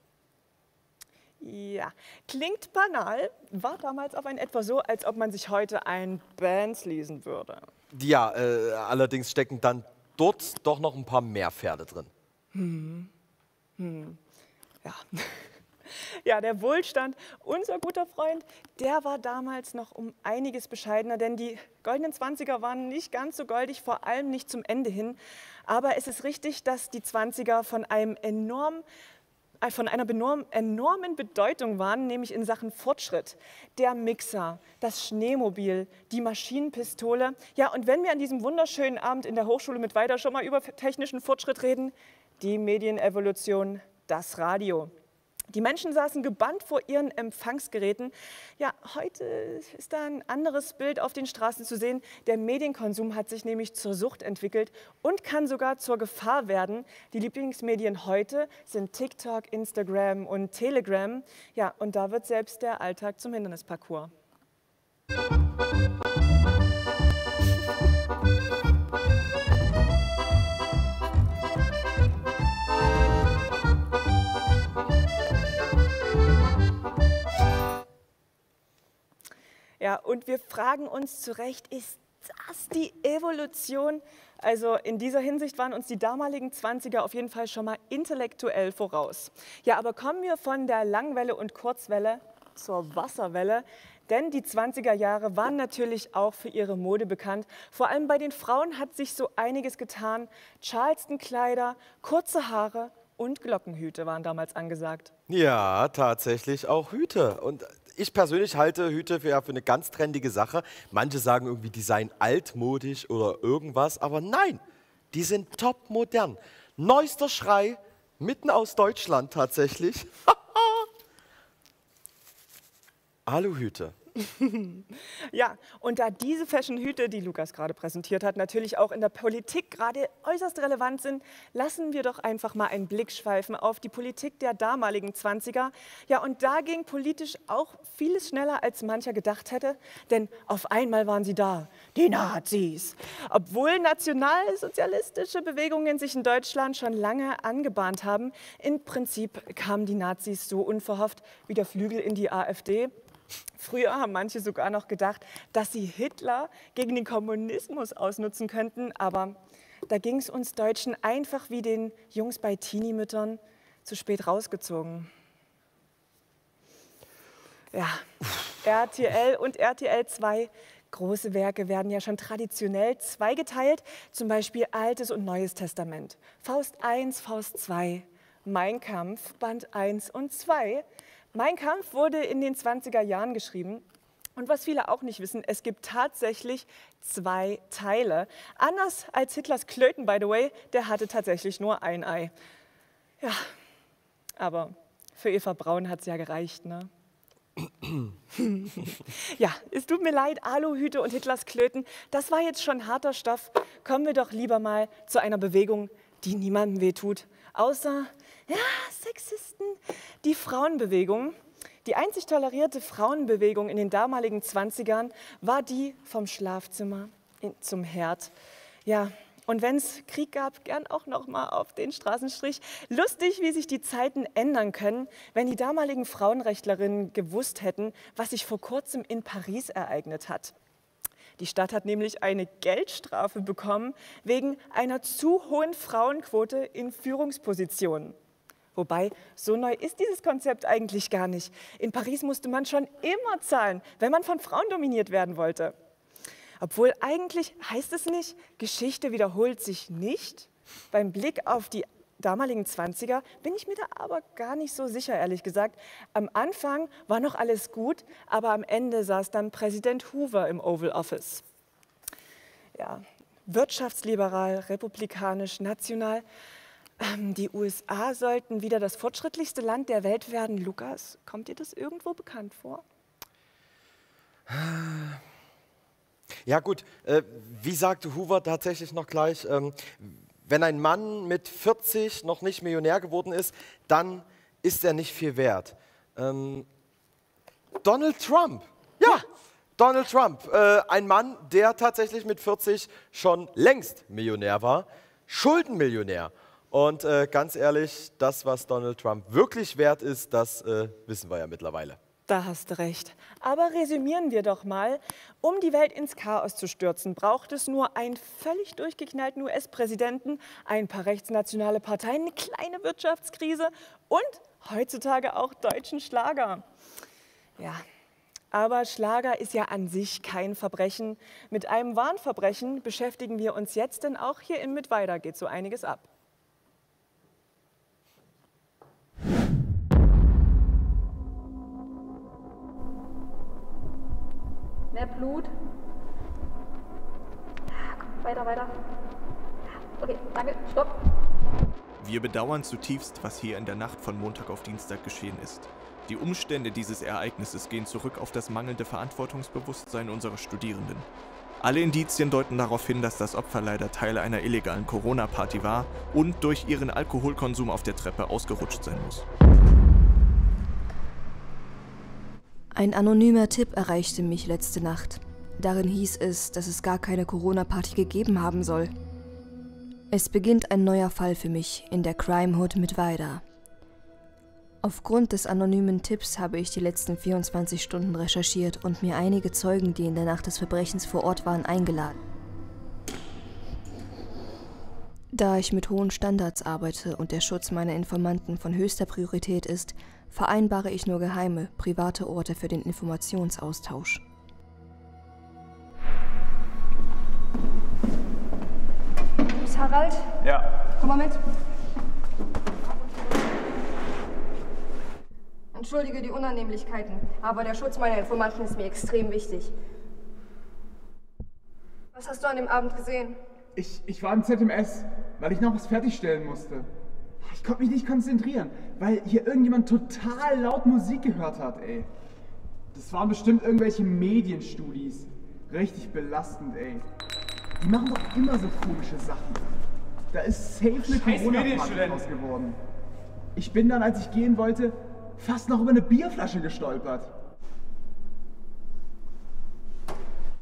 Ja, klingt banal, war damals aber in etwa so, als ob man sich heute ein Benz lesen würde. Ja, allerdings stecken dann dort doch noch ein paar mehr Pferde drin. Ja. Ja, der Wohlstand, unser guter Freund, der war damals noch um einiges bescheidener, denn die goldenen 20er waren nicht ganz so goldig, vor allem nicht zum Ende hin. Aber es ist richtig, dass die 20er von einer enormen Bedeutung waren, nämlich in Sachen Fortschritt. Der Mixer, das Schneemobil, die Maschinenpistole. Ja, und wenn wir an diesem wunderschönen Abend in der Hochschule Mittweida schon mal über technischen Fortschritt reden, die Medienevolution, das Radio. Die Menschen saßen gebannt vor ihren Empfangsgeräten. Ja, heute ist da ein anderes Bild auf den Straßen zu sehen. Der Medienkonsum hat sich nämlich zur Sucht entwickelt und kann sogar zur Gefahr werden. Die Lieblingsmedien heute sind TikTok, Instagram und Telegram. Ja, und da wird selbst der Alltag zum Hindernisparcours. Ja, und wir fragen uns zu Recht, ist das die Evolution? Also in dieser Hinsicht waren uns die damaligen 20er auf jeden Fall schon mal intellektuell voraus. Ja, aber kommen wir von der Langwelle und Kurzwelle zur Wasserwelle, denn die 20er Jahre waren natürlich auch für ihre Mode bekannt. Vor allem bei den Frauen hat sich so einiges getan. Charleston-Kleider, kurze Haare und Glockenhüte waren damals angesagt. Ja, tatsächlich auch Hüte. Und ich persönlich halte Hüte für eine ganz trendige Sache. Manche sagen irgendwie, die seien altmodisch oder irgendwas. Aber nein, die sind top modern. Neuester Schrei, mitten aus Deutschland tatsächlich. Aluhüte. Ja, und da diese Fashionhüte, die Lukas gerade präsentiert hat, natürlich auch in der Politik gerade äußerst relevant sind, lassen wir doch einfach mal einen Blick schweifen auf die Politik der damaligen 20er. Ja, und da ging politisch auch vieles schneller, als mancher gedacht hätte, denn auf einmal waren sie da, die Nazis. Obwohl nationalsozialistische Bewegungen sich in Deutschland schon lange angebahnt haben, im Prinzip kamen die Nazis so unverhofft wie der Flügel in die AfD. Früher haben manche sogar noch gedacht, dass sie Hitler gegen den Kommunismus ausnutzen könnten. Aber da ging es uns Deutschen einfach wie den Jungs bei Teenie-Müttern, zu spät rausgezogen. Ja, RTL und RTL 2. Große Werke werden ja schon traditionell zweigeteilt. Zum Beispiel Altes und Neues Testament. Faust 1, Faust 2. Mein Kampf, Band 1 und 2. Mein Kampf wurde in den 20er Jahren geschrieben. Und was viele auch nicht wissen, es gibt tatsächlich 2 Teile. Anders als Hitlers Klöten, by the way, der hatte tatsächlich nur ein Ei. Ja, aber für Eva Braun hat es ja gereicht, ne? Ja, es tut mir leid, Aluhüte und Hitlers Klöten, das war jetzt schon harter Stoff. Kommen wir doch lieber mal zu einer Bewegung, die niemandem wehtut, außer ja, Sexisten. Die Frauenbewegung, die einzig tolerierte Frauenbewegung in den damaligen 20ern war die vom Schlafzimmer zum Herd. Ja, und wenn es Krieg gab, gern auch noch mal auf den Straßenstrich. Lustig, wie sich die Zeiten ändern können, wenn die damaligen Frauenrechtlerinnen gewusst hätten, was sich vor kurzem in Paris ereignet hat. Die Stadt hat nämlich eine Geldstrafe bekommen wegen einer zu hohen Frauenquote in Führungspositionen. Wobei, so neu ist dieses Konzept eigentlich gar nicht. In Paris musste man schon immer zahlen, wenn man von Frauen dominiert werden wollte. Obwohl eigentlich heißt es nicht, Geschichte wiederholt sich nicht. Beim Blick auf die damaligen 20er bin ich mir da aber gar nicht so sicher, ehrlich gesagt. Am Anfang war noch alles gut, aber am Ende saß dann Präsident Hoover im Oval Office. Ja, wirtschaftsliberal, republikanisch, national. Die USA sollten wieder das fortschrittlichste Land der Welt werden. Lukas, kommt dir das irgendwo bekannt vor? Ja gut, wie sagte Hoover tatsächlich noch gleich, wenn ein Mann mit 40 noch nicht Millionär geworden ist, dann ist er nicht viel wert. Donald Trump, ja, Donald Trump, ein Mann, der tatsächlich mit 40 schon längst Millionär war, Schuldenmillionär. Und ganz ehrlich, das, was Donald Trump wirklich wert ist, das wissen wir ja mittlerweile. Da hast du recht. Aber resümieren wir doch mal. Um die Welt ins Chaos zu stürzen, braucht es nur einen völlig durchgeknallten US-Präsidenten, ein paar rechtsnationale Parteien, eine kleine Wirtschaftskrise und heutzutage auch deutschen Schlager. Ja, aber Schlager ist ja an sich kein Verbrechen. Mit einem wahren Verbrechen beschäftigen wir uns jetzt, denn auch hier in Mittweida geht so einiges ab. Mehr Blut. Komm, weiter, weiter. Okay, danke, stopp. Wir bedauern zutiefst, was hier in der Nacht von Montag auf Dienstag geschehen ist. Die Umstände dieses Ereignisses gehen zurück auf das mangelnde Verantwortungsbewusstsein unserer Studierenden. Alle Indizien deuten darauf hin, dass das Opfer leider Teil einer illegalen Corona-Party war und durch ihren Alkoholkonsum auf der Treppe ausgerutscht sein muss. Ein anonymer Tipp erreichte mich letzte Nacht. Darin hieß es, dass es gar keine Corona-Party gegeben haben soll. Es beginnt ein neuer Fall für mich in der Crime Hood Mittweida. Aufgrund des anonymen Tipps habe ich die letzten 24 Stunden recherchiert und mir einige Zeugen, die in der Nacht des Verbrechens vor Ort waren, eingeladen. Da ich mit hohen Standards arbeite und der Schutz meiner Informanten von höchster Priorität ist, vereinbare ich nur geheime, private Orte für den Informationsaustausch. Du bist Harald? Ja. Komm mal mit. Entschuldige die Unannehmlichkeiten, aber der Schutz meiner Informanten ist mir extrem wichtig. Was hast du an dem Abend gesehen? Ich war im ZMS, weil ich noch was fertigstellen musste. Ich konnte mich nicht konzentrieren, weil hier irgendjemand total laut Musik gehört hat, ey. Das waren bestimmt irgendwelche Medienstudis. Richtig belastend, ey. Die machen doch immer so komische Sachen. Da ist safe eine Corona-Party draus geworden. Ich bin dann, als ich gehen wollte, fast noch über eine Bierflasche gestolpert.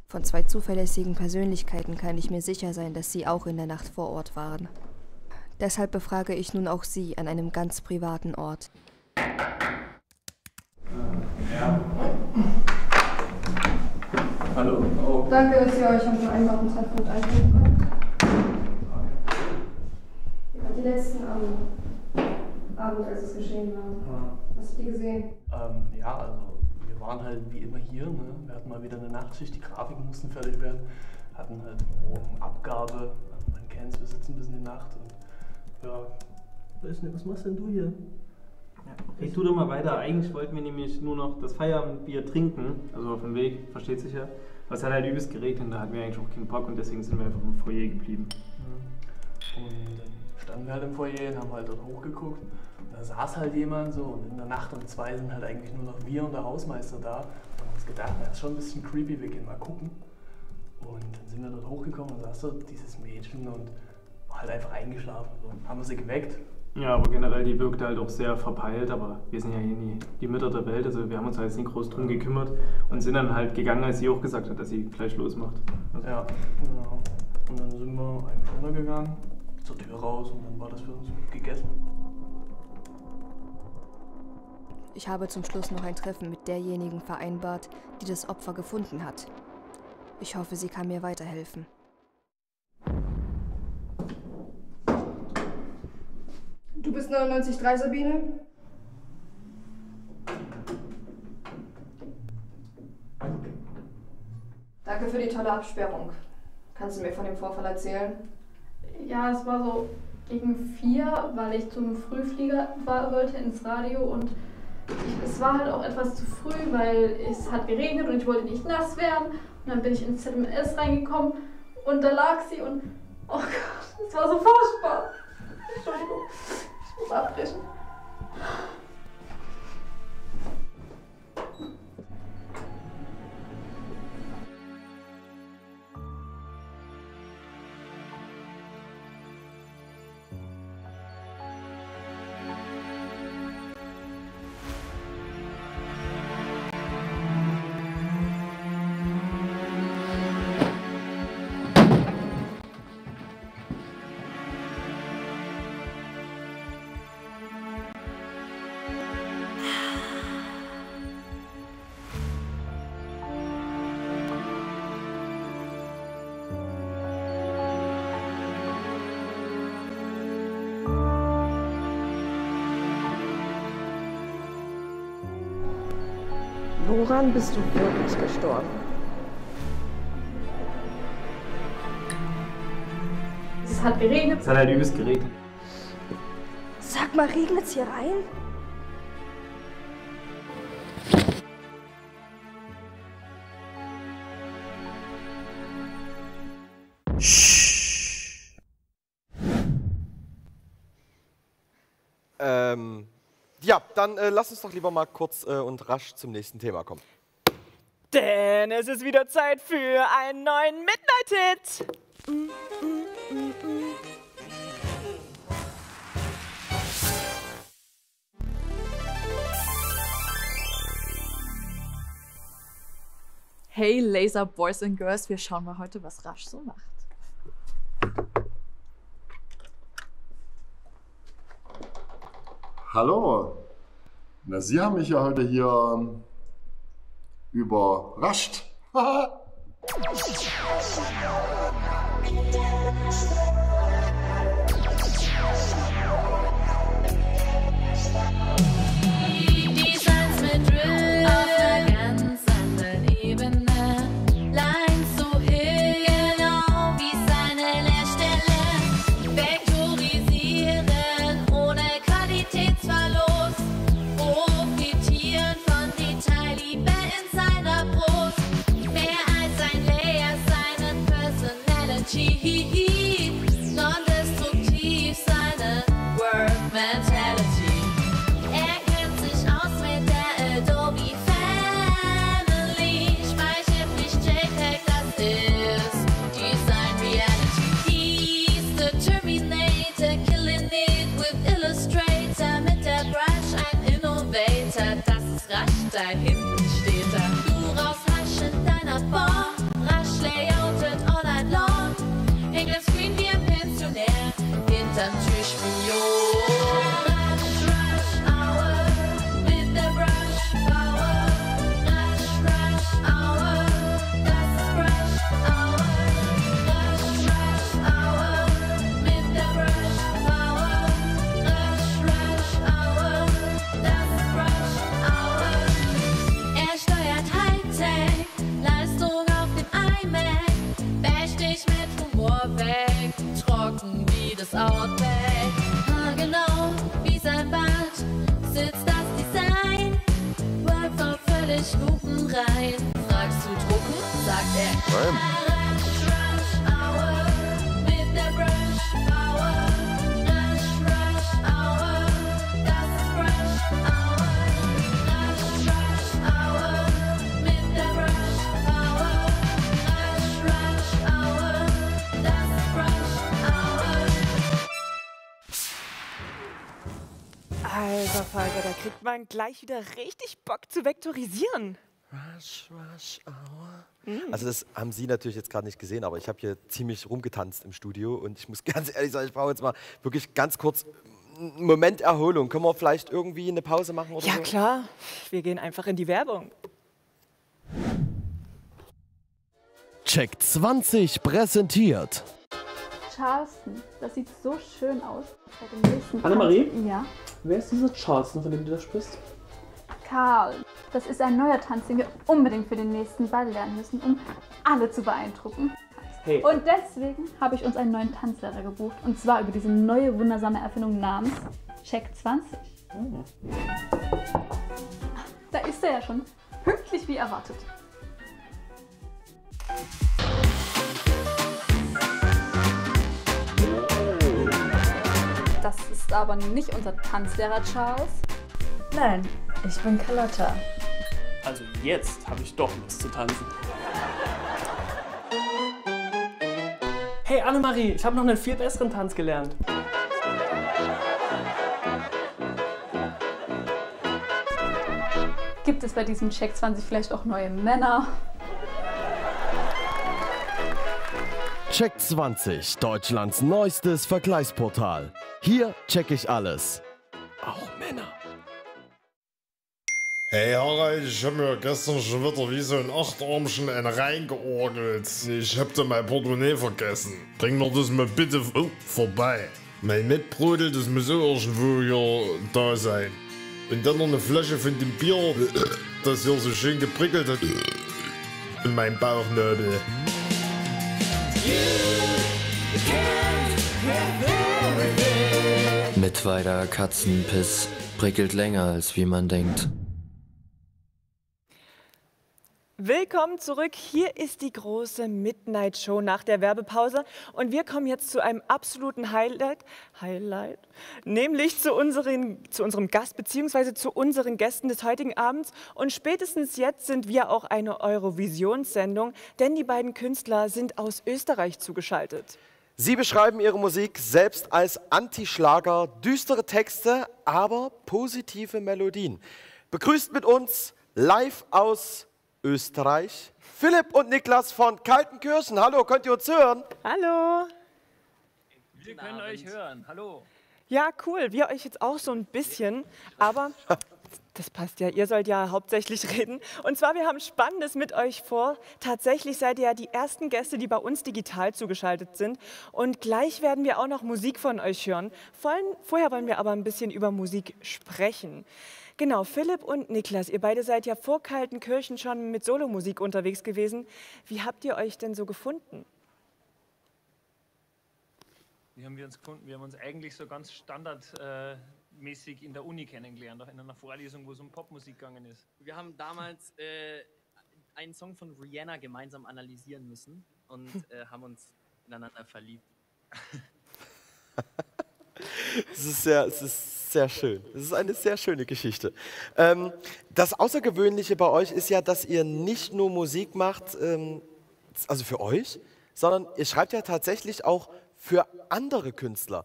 Von zwei zuverlässigen Persönlichkeiten kann ich mir sicher sein, dass sie auch in der Nacht vor Ort waren. Deshalb befrage ich nun auch sie an einem ganz privaten Ort. Ja. Hallo. Oh. Danke, dass ihr euch am vereinbarten Zeitpunkt einbringen könnt. Ihr wart die letzten Abend, als es geschehen war. Ja. Hast du die gesehen? Ja, also wir waren halt wie immer hier, ne? Wir hatten mal wieder eine Nachtschicht, die Grafiken mussten fertig werden, hatten halt eine Abgabe, man kennt's, wir sitzen bis in die Nacht und ja, weiß nicht, was machst denn du hier? Ja, okay. Ich tu doch mal weiter, eigentlich wollten wir nämlich nur noch das Feierabendbier trinken, also auf dem Weg, versteht sich ja, aber es hat halt übelst geregnet und da hatten wir eigentlich auch keinen Bock und deswegen sind wir einfach im Foyer geblieben. Mhm. Und dann standen wir halt im Foyer und haben halt dort hochgeguckt. Da saß halt jemand so und in der Nacht um 2 sind halt eigentlich nur noch wir und der Hausmeister da. Und haben uns gedacht, das ist schon ein bisschen creepy, wir gehen mal gucken. Und dann sind wir dort hochgekommen und saß dort dieses Mädchen und war halt einfach eingeschlafen. So, haben wir sie geweckt. Ja, aber generell, die wirkte halt auch sehr verpeilt, aber wir sind ja hier nie die Mütter der Welt, also wir haben uns halt nie groß drum gekümmert und sind dann halt gegangen, als sie auch gesagt hat, dass sie gleich losmacht. Also ja, genau. Und dann sind wir eigentlich runtergegangen, zur Tür raus und dann war das für uns gegessen. Ich habe zum Schluss noch ein Treffen mit derjenigen vereinbart, die das Opfer gefunden hat. Ich hoffe, sie kann mir weiterhelfen. Du bist 99.3, Sabine? Danke für die tolle Absperrung. Kannst du mir von dem Vorfall erzählen? Ja, es war so gegen 4, weil ich zum Frühflieger wollte ins Radio und es war halt auch etwas zu früh, weil es hat geregnet und ich wollte nicht nass werden. Und dann bin ich ins ZMS reingekommen und da lag sie und oh Gott, es war so furchtbar. Entschuldigung, ich muss abbrechen. Woran bist du wirklich gestorben? Es hat geregnet. Es hat halt übelst geregnet. Sag mal, regnet's hier rein? Ja, dann lass uns doch lieber mal kurz und rasch zum nächsten Thema kommen. Denn es ist wieder Zeit für einen neuen MittNight-Hit. Hey Laser Boys and Girls, wir schauen mal heute, was Rasch so macht. Hallo, na, Sie haben mich ja heute hier überrascht. Gleich wieder richtig Bock zu vektorisieren. Rush, rush, hour. Also das haben Sie natürlich jetzt gerade nicht gesehen, aber ich habe hier ziemlich rumgetanzt im Studio und ich muss ganz ehrlich sagen, ich brauche jetzt mal wirklich ganz kurz einen Moment Erholung. Können wir vielleicht irgendwie eine Pause machen oder so? Ja klar, wir gehen einfach in die Werbung. Check 20 präsentiert. Charleston, das sieht so schön aus. Annemarie? Ja? Wer ist dieser Charleston, von dem du da sprichst? Karl, das ist ein neuer Tanz, den wir unbedingt für den nächsten Ball lernen müssen, um alle zu beeindrucken. Hey. Und deswegen habe ich uns einen neuen Tanzlehrer gebucht, und zwar über diese neue, wundersame Erfindung namens Check 20. Oh. Da ist er ja schon, pünktlich wie erwartet. Das ist aber nicht unser Tanzlehrer Charles. Nein, ich bin Carlotta. Also jetzt habe ich doch Lust zu tanzen. Hey Annemarie, ich habe noch einen viel besseren Tanz gelernt. Gibt es bei diesem Check 20 vielleicht auch neue Männer? Check 20, Deutschlands neuestes Vergleichsportal. Hier check ich alles. Auch Männer. Hey Harald, ich habe mir gestern schon wieder wie so ein Achtarmchen einen reingeorgelt. Ich hab da mein Portemonnaie vergessen. Bring mir das mal bitte vorbei. Mein Mitbrudel, das muss irgendwo hier da sein. Und dann noch eine Flasche von dem Bier. das hier so schön geprickelt hat. In meinem Bauchnabel. Mittweida Katzenpiss prickelt länger, als wie man denkt. Willkommen zurück. Hier ist die große MittNight Show nach der Werbepause. Und wir kommen jetzt zu einem absoluten Highlight, nämlich zu unserem Gast bzw. zu unseren Gästen des heutigen Abends. Und spätestens jetzt sind wir auch eine Eurovisionssendung, denn die beiden Künstler sind aus Österreich zugeschaltet. Sie beschreiben ihre Musik selbst als Antischlager, düstere Texte, aber positive Melodien. Begrüßt mit uns live aus Österreich, Philipp und Niklas von Kaltenkirchen. Hallo, könnt ihr uns hören? Hallo. Wir können euch hören, hallo. Ja, cool, wir euch jetzt auch so ein bisschen, aber das passt ja, ihr sollt ja hauptsächlich reden. Und zwar, wir haben Spannendes mit euch vor. Tatsächlich seid ihr ja die ersten Gäste, die bei uns digital zugeschaltet sind. Und gleich werden wir auch noch Musik von euch hören. Vorher wollen wir aber ein bisschen über Musik sprechen. Genau, Philipp und Niklas, ihr beide seid ja vor Kaltenkirchen schon mit Solomusik unterwegs gewesen. Wie habt ihr euch denn so gefunden? Wie haben wir uns gefunden? Wir haben uns eigentlich so ganz standardmäßig in der Uni kennengelernt, in einer Vorlesung, wo es um Popmusik gegangen ist. Wir haben damals einen Song von Rihanna gemeinsam analysieren müssen und haben uns ineinander verliebt. Es ist sehr schön. Es ist eine sehr schöne Geschichte. Das Außergewöhnliche bei euch ist ja, dass ihr nicht nur Musik macht, also für euch, sondern ihr schreibt ja tatsächlich auch für andere Künstler.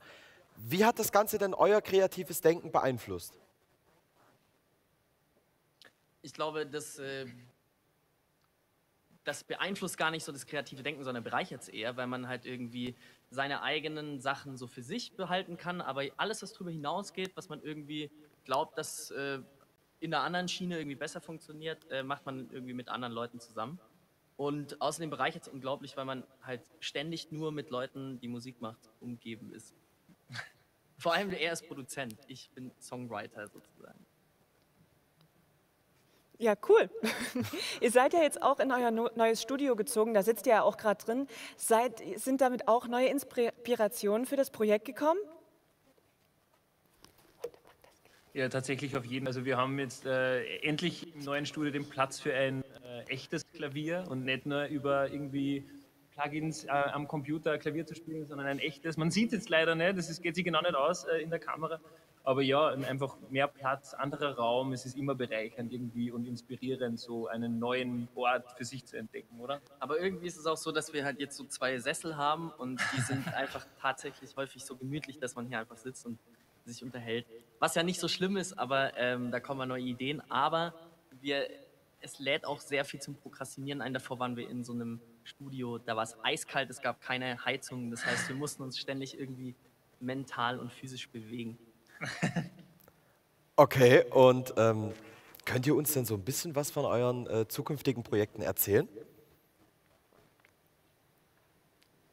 Wie hat das Ganze denn euer kreatives Denken beeinflusst? Ich glaube, das beeinflusst gar nicht so das kreative Denken, sondern bereichert es eher, weil man halt irgendwie seine eigenen Sachen so für sich behalten kann, aber alles, was darüber hinausgeht, was man irgendwie glaubt, dass in der anderen Schiene irgendwie besser funktioniert, macht man irgendwie mit anderen Leuten zusammen. Und außerdem bereichert es unglaublich, weil man halt ständig nur mit Leuten, die Musik macht, umgeben ist. Vor allem er ist Produzent, ich bin Songwriter sozusagen. Ja, cool. Ihr seid ja jetzt auch in euer neues Studio gezogen, da sitzt ihr ja auch gerade drin. Sind damit auch neue Inspirationen für das Projekt gekommen? Ja, tatsächlich auf jeden. Also wir haben jetzt endlich im neuen Studio den Platz für ein echtes Klavier und nicht nur über irgendwie Plugins am Computer Klavier zu spielen, sondern ein echtes. Man sieht es jetzt leider nicht, das geht sich genau nicht aus in der Kamera. Aber ja, einfach mehr Platz, anderer Raum, es ist immer bereichernd irgendwie und inspirierend, so einen neuen Ort für sich zu entdecken, oder? Aber irgendwie ist es auch so, dass wir halt jetzt so zwei Sessel haben und die sind einfach tatsächlich häufig so gemütlich, dass man hier einfach sitzt und sich unterhält. Was ja nicht so schlimm ist, aber da kommen neue Ideen. Aber es lädt auch sehr viel zum Prokrastinieren ein. Davor waren wir in so einem Studio, da war es eiskalt, es gab keine Heizung. Das heißt, wir mussten uns ständig irgendwie mental und physisch bewegen. Okay, und könnt ihr uns denn so ein bisschen was von euren zukünftigen Projekten erzählen?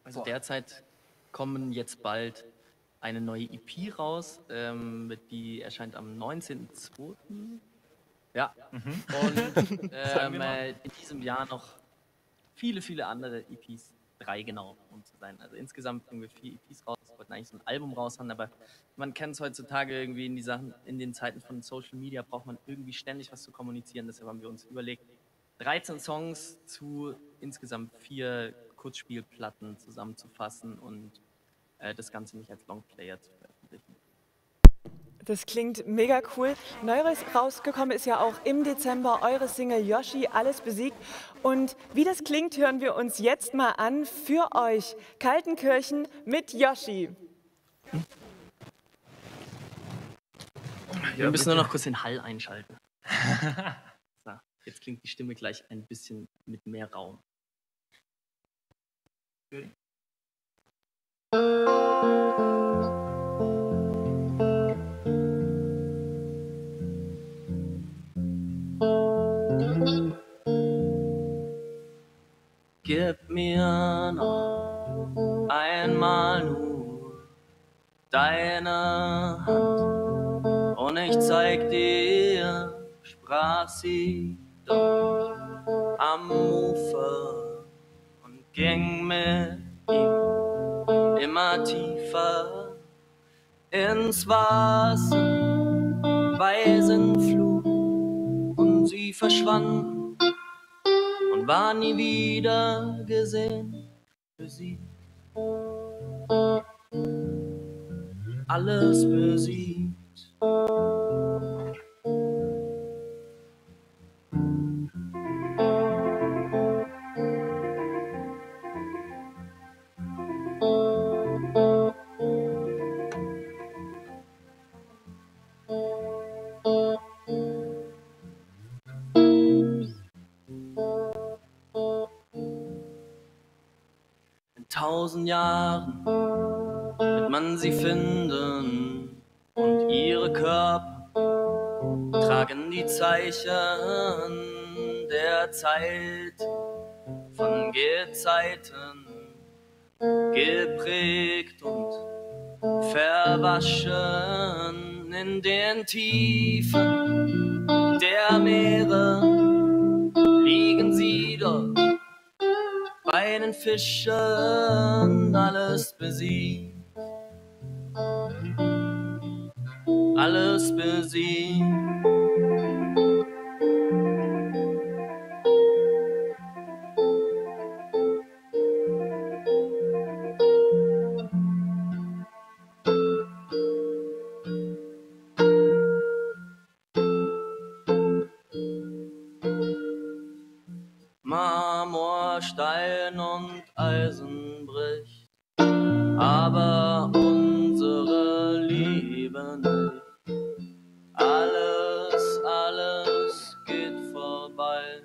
Also derzeit kommen jetzt bald eine neue EP raus, die erscheint am 19.02. Ja, und in diesem Jahr noch viele, viele andere EPs. 3 genau, um zu sein. Also insgesamt bringen wir 4 EPs raus. Wir wollten eigentlich so ein Album raushauen, aber man kennt es heutzutage irgendwie in den Zeiten von Social Media braucht man irgendwie ständig was zu kommunizieren. Deshalb haben wir uns überlegt, 13 Songs zu insgesamt 4 Kurzspielplatten zusammenzufassen und das Ganze nicht als Longplayer zu veröffentlichen. Das klingt mega cool. Neues rausgekommen ist ja auch im Dezember eure Single Yoshi, alles besiegt. Und wie das klingt, hören wir uns jetzt mal an für euch. Kaltenkirchen mit Yoshi. Wir müssen nur noch kurz den Hall einschalten. So, jetzt klingt die Stimme gleich ein bisschen mit mehr Raum. Gib mir noch einmal nur deine Hand und ich zeig dir sprach sie dort am Ufer und ging mit ihm immer tiefer ins Wasser, Waisenflut, und sie verschwand und war nie wieder gesehen für sie. Alles besiegt. In 1000 Jahren wird man sie finden und ihre Körper tragen die Zeichen der Zeit, von Gezeiten geprägt und verwaschen in den Tiefen der Meere. Liegen sie dort bei den Fischen, alles besiegt. Alles besiegt. Marmor, Stein und Eisen bricht, aber unsere Liebe nicht. Alles geht vorbei,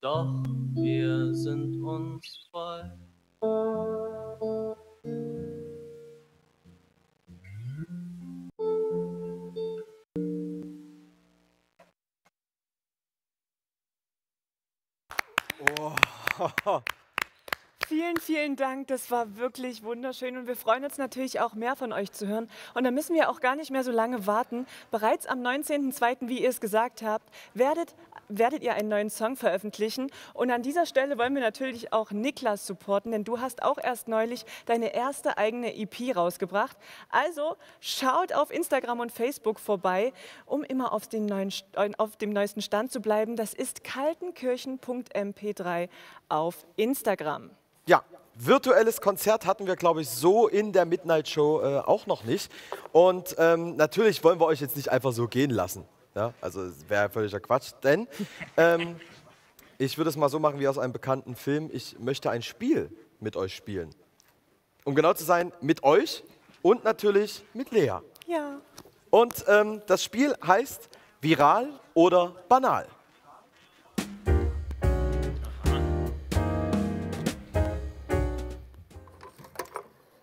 doch wir sind uns treu. Oh. Vielen, vielen Dank. Das war wirklich wunderschön und wir freuen uns natürlich auch, mehr von euch zu hören. Und da müssen wir auch gar nicht mehr so lange warten. Bereits am 19.02., wie ihr es gesagt habt, werdet ihr einen neuen Song veröffentlichen. Und an dieser Stelle wollen wir natürlich auch Niklas supporten, denn du hast auch erst neulich deine erste eigene EP rausgebracht. Also schaut auf Instagram und Facebook vorbei, um immer auf dem neuesten Stand zu bleiben. Das ist kaltenkirchen.mp3 auf Instagram. Ja, virtuelles Konzert hatten wir, glaube ich, so in der MittNight Show auch noch nicht. Und natürlich wollen wir euch jetzt nicht einfach so gehen lassen. Ja? Also es wäre völliger Quatsch, denn ich würde es mal so machen wie aus einem bekannten Film. Ich möchte ein Spiel mit euch spielen. Um genau zu sein, mit euch und natürlich mit Lea. Ja. Und das Spiel heißt Viral oder Banal.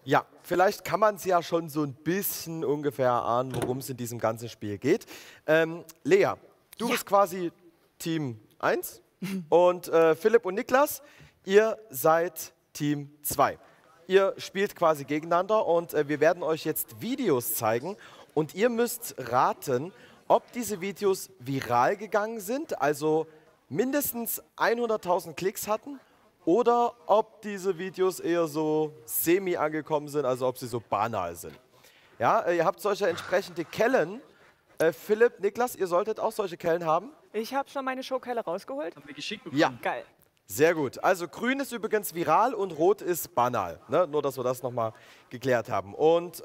Ja, vielleicht kann man es ja schon so ein bisschen ungefähr ahnen, worum es in diesem ganzen Spiel geht. Lea, du bist quasi Team 1 und Philipp und Niklas, ihr seid Team 2. Ihr spielt quasi gegeneinander und wir werden euch jetzt Videos zeigen und ihr müsst raten, ob diese Videos viral gegangen sind, also mindestens 100.000 Klicks hatten, oder ob diese Videos eher so semi angekommen sind, also ob sie so banal sind. Ja, ihr habt solche entsprechende Kellen. Philipp, Niklas, ihr solltet auch solche Kellen haben. Ich habe schon meine Showkelle rausgeholt. Haben wir geschickt bekommen. Ja, geil. Sehr gut. Also grün ist übrigens viral und rot ist banal. Ne? Nur, dass wir das nochmal geklärt haben. Und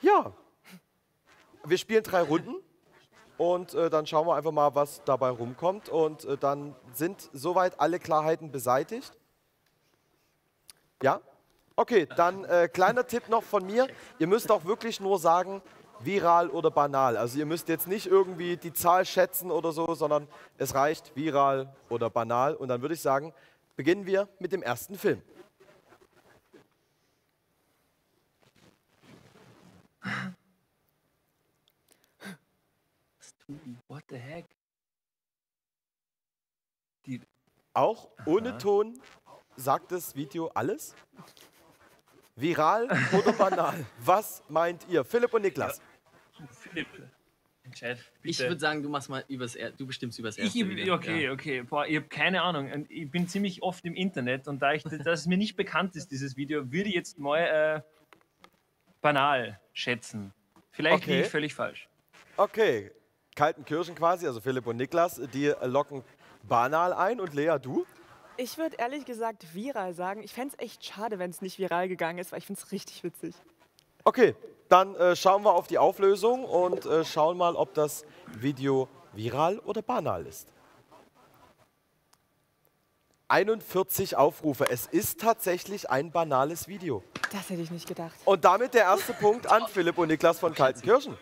ja, wir spielen 3 Runden. Und dann schauen wir einfach mal, was dabei rumkommt. Und dann sind soweit alle Klarheiten beseitigt. Ja? Okay, dann kleiner Tipp noch von mir. Ihr müsst auch wirklich nur sagen, viral oder banal. Also ihr müsst jetzt nicht irgendwie die Zahl schätzen oder so, sondern es reicht viral oder banal. Und dann würde ich sagen, beginnen wir mit dem ersten Film. What the heck? Auch ohne Ton sagt das Video alles? Viral oder banal? Was meint ihr? Philipp und Niklas. Ja, Philipp. Entscheid, ich würde sagen, du machst mal du bestimmst übers Erste. Okay. Boah, ich habe keine Ahnung. Und ich bin ziemlich oft im Internet und da ich, dass es mir nicht bekannt ist, dieses Video, würde ich jetzt mal banal schätzen. Vielleicht liege ich völlig falsch. Okay. Kaltenkirchen quasi, also Philipp und Niklas, die locken banal ein. Und Lea, du? Ich würde ehrlich gesagt viral sagen. Ich fände es echt schade, wenn es nicht viral gegangen ist, weil ich finde es richtig witzig. Okay, dann schauen wir auf die Auflösung und schauen mal, ob das Video viral oder banal ist. 41 Aufrufe. Es ist tatsächlich ein banales Video. Das hätte ich nicht gedacht. Und damit der erste Punkt an Philipp und Niklas von Kaltenkirchen.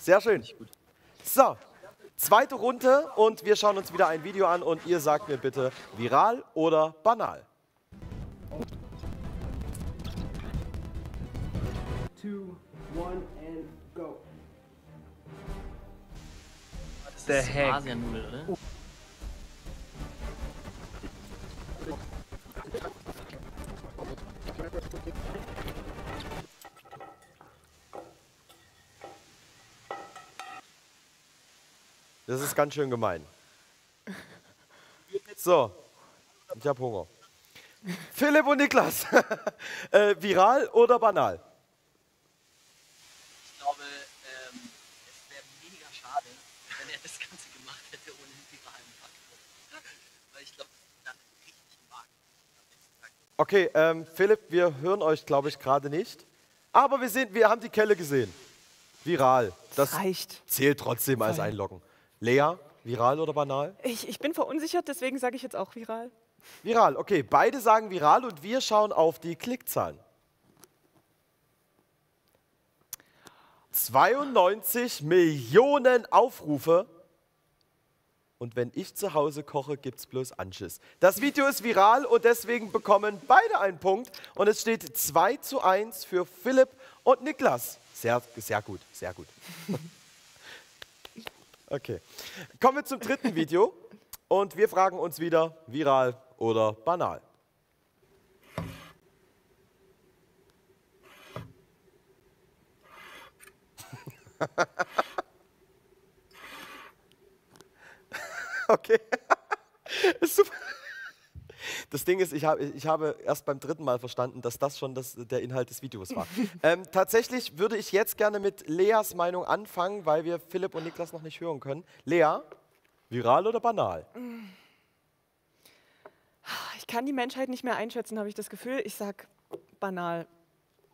Sehr schön. So, zweite Runde und wir schauen uns wieder ein Video an und ihr sagt mir bitte viral oder banal. Two, one, and go. Das ist eine Asiennudel, oder? Das ist ganz schön gemein. So, ich habe Hunger. Philipp und Niklas, viral oder banal? Okay, Philipp, wir hören euch, glaube ich, gerade nicht. Aber wir haben die Kelle gesehen. Viral. Das reicht. Zählt trotzdem als Einloggen. Lea, viral oder banal? Ich bin verunsichert, deswegen sage ich jetzt auch viral. Viral, okay. Beide sagen viral und wir schauen auf die Klickzahlen. 92 Millionen Aufrufe. Und wenn ich zu Hause koche, gibt's bloß Anschiss. Das Video ist viral und deswegen bekommen beide einen Punkt. Und es steht 2:1 für Philipp und Niklas. Sehr, sehr gut, sehr gut. Okay. Kommen wir zum dritten Video. Und wir fragen uns wieder, viral oder banal. Okay, super. Das Ding ist, ich habe erst beim dritten Mal verstanden, dass das schon der Inhalt des Videos war. Tatsächlich würde ich jetzt gerne mit Leas Meinung anfangen, weil wir Philipp und Niklas noch nicht hören können. Lea, viral oder banal? Ich kann die Menschheit nicht mehr einschätzen, habe ich das Gefühl. Ich sag banal.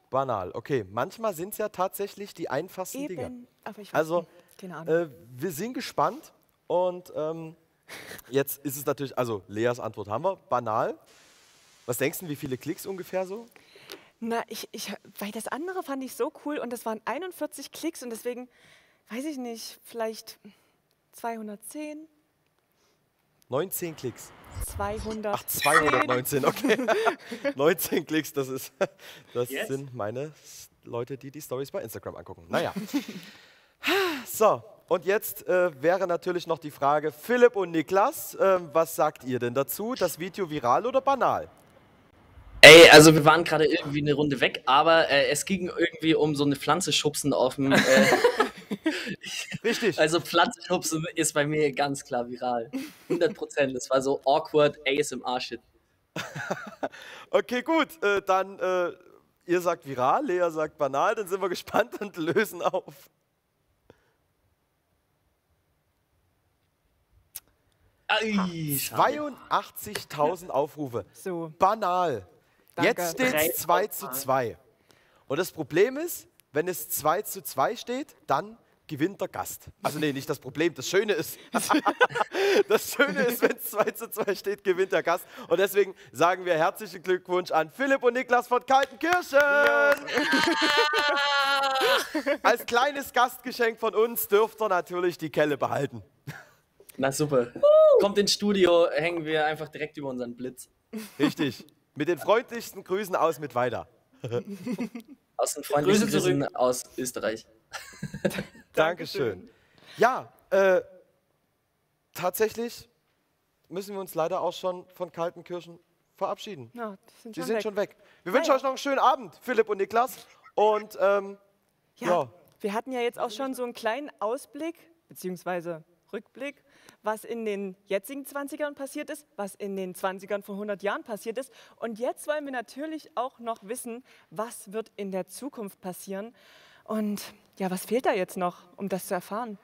Banal, okay. Manchmal sind es ja tatsächlich die einfachsten Dinge. Aber ich weiß nicht. Keine Ahnung. Wir sind gespannt. Und jetzt ist es natürlich, also Leas Antwort haben wir, banal. Was denkst du, wie viele Klicks ungefähr so? Na, weil das andere fand ich so cool und das waren 41 Klicks und deswegen, weiß ich nicht, vielleicht 210? 19 Klicks. 200. Ach, 219, okay. 19 Klicks, das sind meine Leute, die die Stories bei Instagram angucken. Naja. So. Und jetzt wäre natürlich noch die Frage, Philipp und Niklas, was sagt ihr denn dazu? Das Video viral oder banal? Ey, also wir waren gerade irgendwie eine Runde weg, aber es ging irgendwie um so eine Pflanze schubsen auf dem... Richtig. Also Pflanze schubsen ist bei mir ganz klar viral. 100%, das war so awkward ASMR-Shit. Okay, gut, dann ihr sagt viral, Lea sagt banal, dann sind wir gespannt und lösen auf. Ei, 82.000 Aufrufe. So. Banal. Danke. Jetzt steht es 2:2. Und das Problem ist, wenn es 2:2 steht, dann gewinnt der Gast. Also nee, nicht das Problem, das Schöne ist, das Schöne ist, wenn es 2:2 steht, gewinnt der Gast. Und deswegen sagen wir herzlichen Glückwunsch an Philipp und Niklas von Kaltenkirchen. Ja. Als kleines Gastgeschenk von uns dürft ihr natürlich die Kelle behalten. Na super. Kommt ins Studio, hängen wir einfach direkt über unseren Blitz. Richtig. Mit den freundlichsten Grüßen aus Mittweida. Aus den freundlichsten Grüßen aus Österreich. Dankeschön. Ja, tatsächlich müssen wir uns leider auch schon von Kaltenkirchen verabschieden. Ja, die sind schon weg. Wir wünschen euch noch einen schönen Abend, Philipp und Niklas. Und ja. Wir hatten ja jetzt auch schon so einen kleinen Ausblick, beziehungsweise Rückblick, was in den jetzigen 20ern passiert ist, was in den 20ern vor 100 Jahren passiert ist. Und jetzt wollen wir natürlich auch noch wissen, was wird in der Zukunft passieren. Und ja, was fehlt da jetzt noch, um das zu erfahren?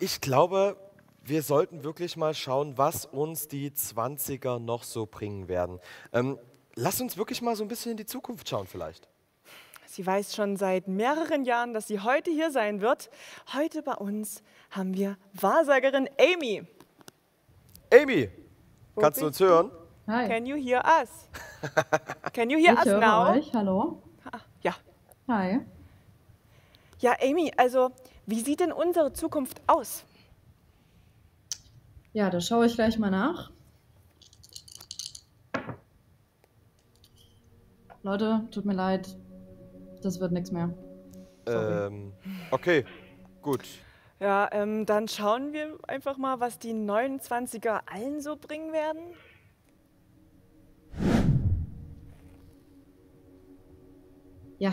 Ich glaube, wir sollten wirklich mal schauen, was uns die 20er noch so bringen werden. Lass uns wirklich mal so ein bisschen in die Zukunft schauen vielleicht. Sie weiß schon seit mehreren Jahren, dass sie heute hier sein wird. Heute bei uns haben wir Wahrsagerin Amy. Amy, wo kannst du uns hören? Hi. Can you hear us? Can you hear us now? Euch. Hallo. Ja. Hi. Ja, Amy, also wie sieht denn unsere Zukunft aus? Ja, da schaue ich gleich mal nach. Leute, tut mir leid. Das wird nichts mehr. Okay, gut. Ja, dann schauen wir einfach mal, was die 29er allen so bringen werden. Ja,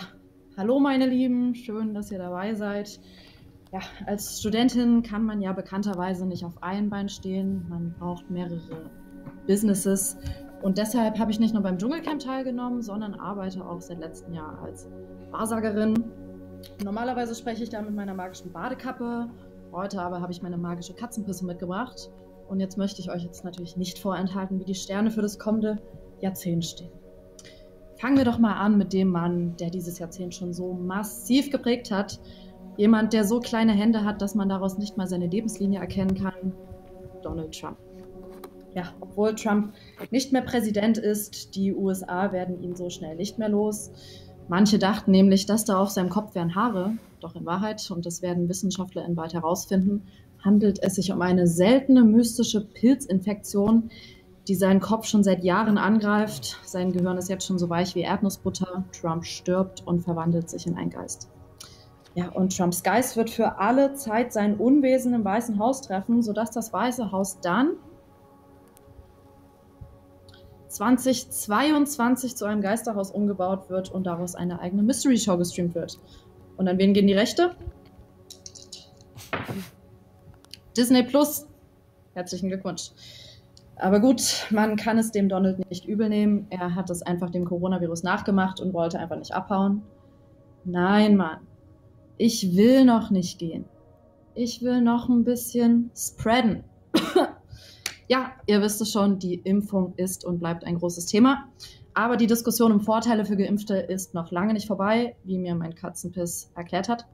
hallo meine Lieben, schön, dass ihr dabei seid. Ja, als Studentin kann man ja bekannterweise nicht auf einem Bein stehen. Man braucht mehrere Businesses. Und deshalb habe ich nicht nur beim Dschungelcamp teilgenommen, sondern arbeite auch seit letztem Jahr als Wahrsagerin. Normalerweise spreche ich da mit meiner magischen Badekappe. Heute aber habe ich meine magische Katzenpisse mitgebracht. Und jetzt möchte ich euch jetzt natürlich nicht vorenthalten, wie die Sterne für das kommende Jahrzehnt stehen. Fangen wir doch mal an mit dem Mann, der dieses Jahrzehnt schon so massiv geprägt hat. Jemand, der so kleine Hände hat, dass man daraus nicht mal seine Lebenslinie erkennen kann. Donald Trump. Ja, obwohl Trump nicht mehr Präsident ist, die USA werden ihn so schnell nicht mehr los. Manche dachten nämlich, dass da auf seinem Kopf wären Haare. Doch in Wahrheit, und das werden Wissenschaftler bald herausfinden, handelt es sich um eine seltene mystische Pilzinfektion, die seinen Kopf schon seit Jahren angreift. Sein Gehirn ist jetzt schon so weich wie Erdnussbutter. Trump stirbt und verwandelt sich in einen Geist. Ja, und Trumps Geist wird für alle Zeit sein Unwesen im Weißen Haus treffen, sodass das Weiße Haus dann 2022 zu einem Geisterhaus umgebaut wird und daraus eine eigene Mystery-Show gestreamt wird. Und an wen gehen die Rechte? Disney Plus. Herzlichen Glückwunsch. Aber gut, man kann es dem Donald nicht übel nehmen. Er hat es einfach dem Coronavirus nachgemacht und wollte einfach nicht abhauen. Nein, Mann. Ich will noch nicht gehen. Ich will noch ein bisschen spreaden. Ja, ihr wisst es schon, die Impfung ist und bleibt ein großes Thema. Aber die Diskussion um Vorteile für Geimpfte ist noch lange nicht vorbei, wie mir mein Katzenpiss erklärt hat.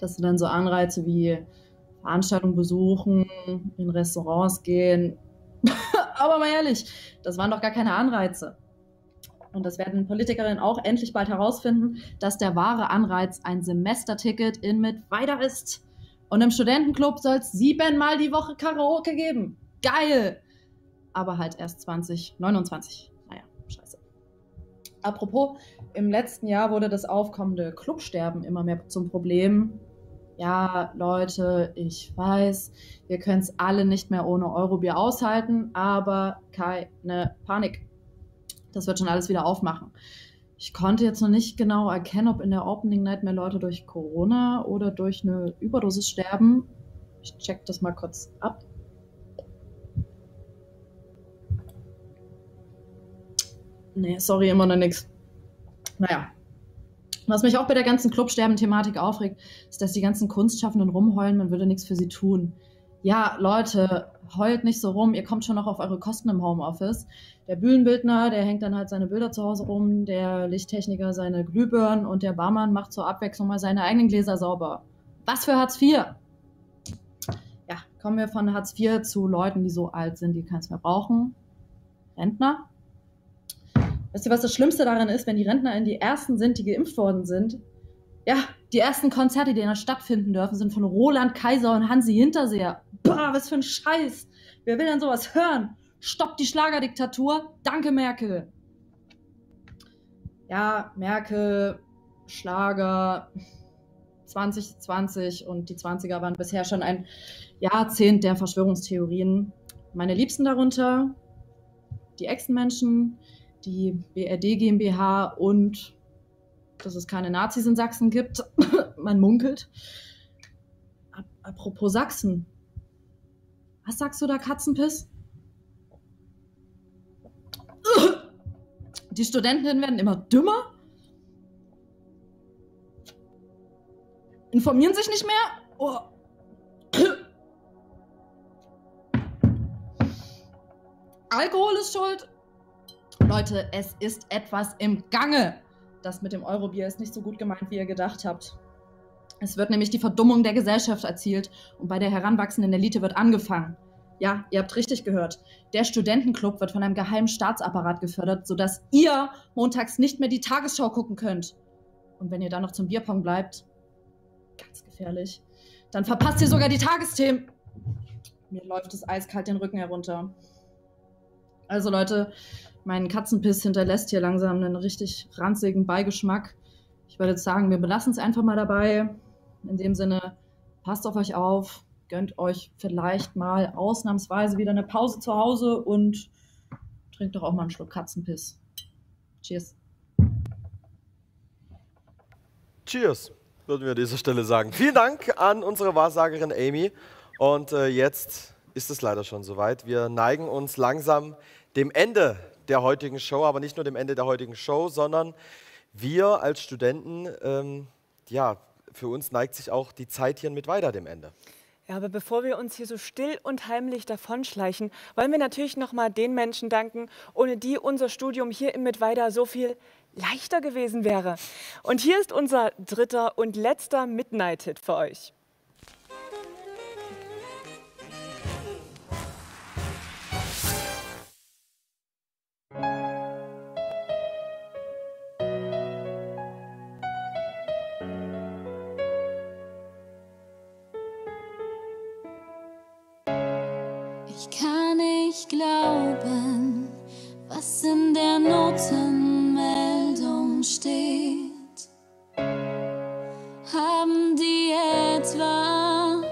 Das sind dann so Anreize wie Veranstaltungen besuchen, in Restaurants gehen. Aber mal ehrlich, das waren doch gar keine Anreize. Und das werden Politikerinnen auch endlich bald herausfinden, dass der wahre Anreiz ein Semesterticket in Mittweida ist. Und im Studentenclub soll es 7-mal die Woche Karaoke geben. Geil! Aber halt erst 2029. Naja, scheiße. Apropos, im letzten Jahr wurde das aufkommende Clubsterben immer mehr zum Problem. Ja, Leute, ich weiß, wir können es alle nicht mehr ohne Eurobier aushalten, aber keine Panik. Das wird schon alles wieder aufmachen. Ich konnte jetzt noch nicht genau erkennen, ob in der Opening Night mehr Leute durch Corona oder durch eine Überdosis sterben. Ich check das mal kurz ab. Nee, sorry, immer noch nichts. Naja. Was mich auch bei der ganzen Clubsterben-Thematik aufregt, ist, dass die ganzen Kunstschaffenden rumheulen, man würde nichts für sie tun. Ja, Leute, heult nicht so rum, ihr kommt schon noch auf eure Kosten im Homeoffice. Der Bühnenbildner, der hängt dann halt seine Bilder zu Hause rum, der Lichttechniker seine Glühbirnen und der Barmann macht zur Abwechslung mal seine eigenen Gläser sauber. Was für Hartz IV? Ja, kommen wir von Hartz IV zu Leuten, die so alt sind, die keins mehr brauchen. Rentner. Weißt du, was das Schlimmste daran ist, wenn die RentnerInnen die Ersten sind, die geimpft worden sind? Ja, die ersten Konzerte, die in der Stadt finden dürfen, sind von Roland Kaiser und Hansi Hinterseer. Bah, was für ein Scheiß! Wer will denn sowas hören? Stoppt die Schlagerdiktatur! Danke, Merkel! Ja, Merkel, Schlager, 2020 und die 20er waren bisher schon ein Jahrzehnt der Verschwörungstheorien. Meine Liebsten darunter, die Echsenmenschen, die BRD GmbH und dass es keine Nazis in Sachsen gibt. Man munkelt. Apropos Sachsen. Was sagst du da, Katzenpiss? Die Studentinnen werden immer dümmer. Informieren sich nicht mehr. Oh. Alkohol ist schuld. Leute, es ist etwas im Gange. Das mit dem Eurobier ist nicht so gut gemeint, wie ihr gedacht habt. Es wird nämlich die Verdummung der Gesellschaft erzielt und bei der heranwachsenden Elite wird angefangen. Ja, ihr habt richtig gehört. Der Studentenclub wird von einem geheimen Staatsapparat gefördert, sodass ihr montags nicht mehr die Tagesschau gucken könnt. Und wenn ihr dann noch zum Bierpong bleibt, ganz gefährlich, dann verpasst ihr sogar die Tagesthemen. Mir läuft es eiskalt den Rücken herunter. Also Leute, mein Katzenpiss hinterlässt hier langsam einen richtig ranzigen Beigeschmack. Ich würde jetzt sagen, wir belassen es einfach mal dabei. In dem Sinne, passt auf euch auf, gönnt euch vielleicht mal ausnahmsweise wieder eine Pause zu Hause und trinkt doch auch mal einen Schluck Katzenpiss. Cheers. Cheers, würden wir an dieser Stelle sagen. Vielen Dank an unsere Wahrsagerin Amy. Und jetzt ist es leider schon soweit. Wir neigen uns langsam dem Ende der heutigen Show, aber nicht nur dem Ende der heutigen Show, sondern wir als Studenten, ja, für uns neigt sich auch die Zeit hier in Mittweida dem Ende. Ja, aber bevor wir uns hier so still und heimlich davonschleichen, wollen wir natürlich nochmal den Menschen danken, ohne die unser Studium hier in Mittweida so viel leichter gewesen wäre. Und hier ist unser dritter und letzter MittNight-Hit für euch. Glauben, was in der Notenmeldung steht. Haben die etwa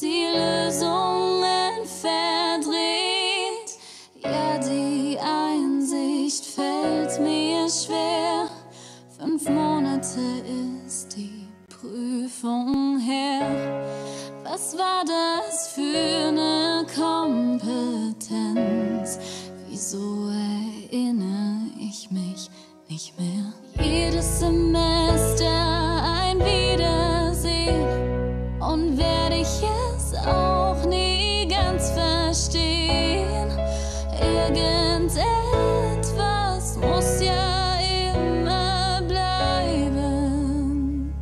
die Lösungen verdreht? Ja, die Einsicht fällt mir schwer. 5 Monate ist die Prüfung her. Was war das für eine Kompetenz? Wieso erinnere ich mich nicht mehr? Jedes Semester ein Wiedersehen und werde ich es auch nie ganz verstehen. Irgendetwas muss ja immer bleiben.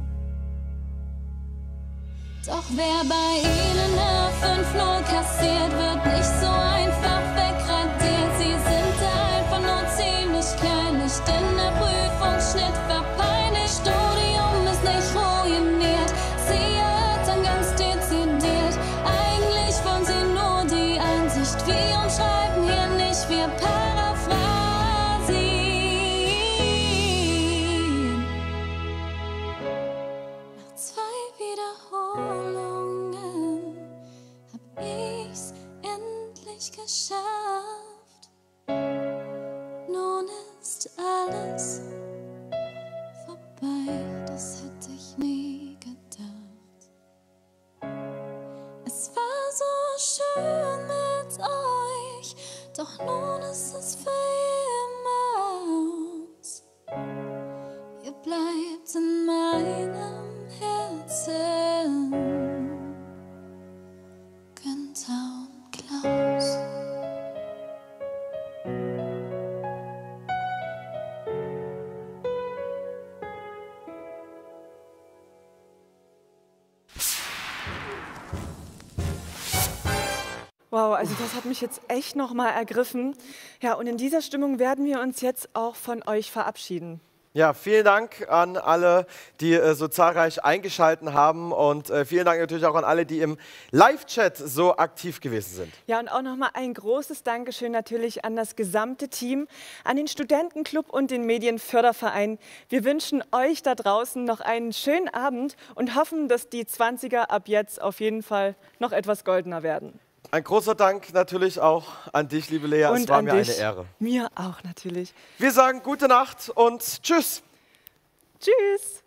Doch wer bei Ihnen eine 5-0 kassiert, wird nicht so einfach wegradiert. Sie sind da einfach nur ziemlich kleinlich, denn der Prüfungsschnitt war peinlich. Studium ist nicht ruiniert, sie hat dann ganz dezidiert. Eigentlich wollen sie nur die Einsicht, wir umschreiben hier nicht, wir paraphrasieren. Nach 2 Wiederholungen ich's endlich geschafft. Nun ist alles vorbei, das hätte ich nie gedacht. Es war so schön mit euch, doch nun ist es für immer aus. Ihr bleibt in meinem Herzen. Klaus. Wow, also das hat mich jetzt echt nochmal ergriffen. Ja, und in dieser Stimmung werden wir uns jetzt auch von euch verabschieden. Ja, vielen Dank an alle, die so zahlreich eingeschaltet haben, und vielen Dank natürlich auch an alle, die im Live-Chat so aktiv gewesen sind. Ja, und auch nochmal ein großes Dankeschön natürlich an das gesamte Team, an den Studentenclub und den Medienförderverein. Wir wünschen euch da draußen noch einen schönen Abend und hoffen, dass die 20er ab jetzt auf jeden Fall noch etwas goldener werden. Ein großer Dank natürlich auch an dich, liebe Lea. Und es war mir eine Ehre. Mir auch natürlich. Wir sagen gute Nacht und tschüss. Tschüss.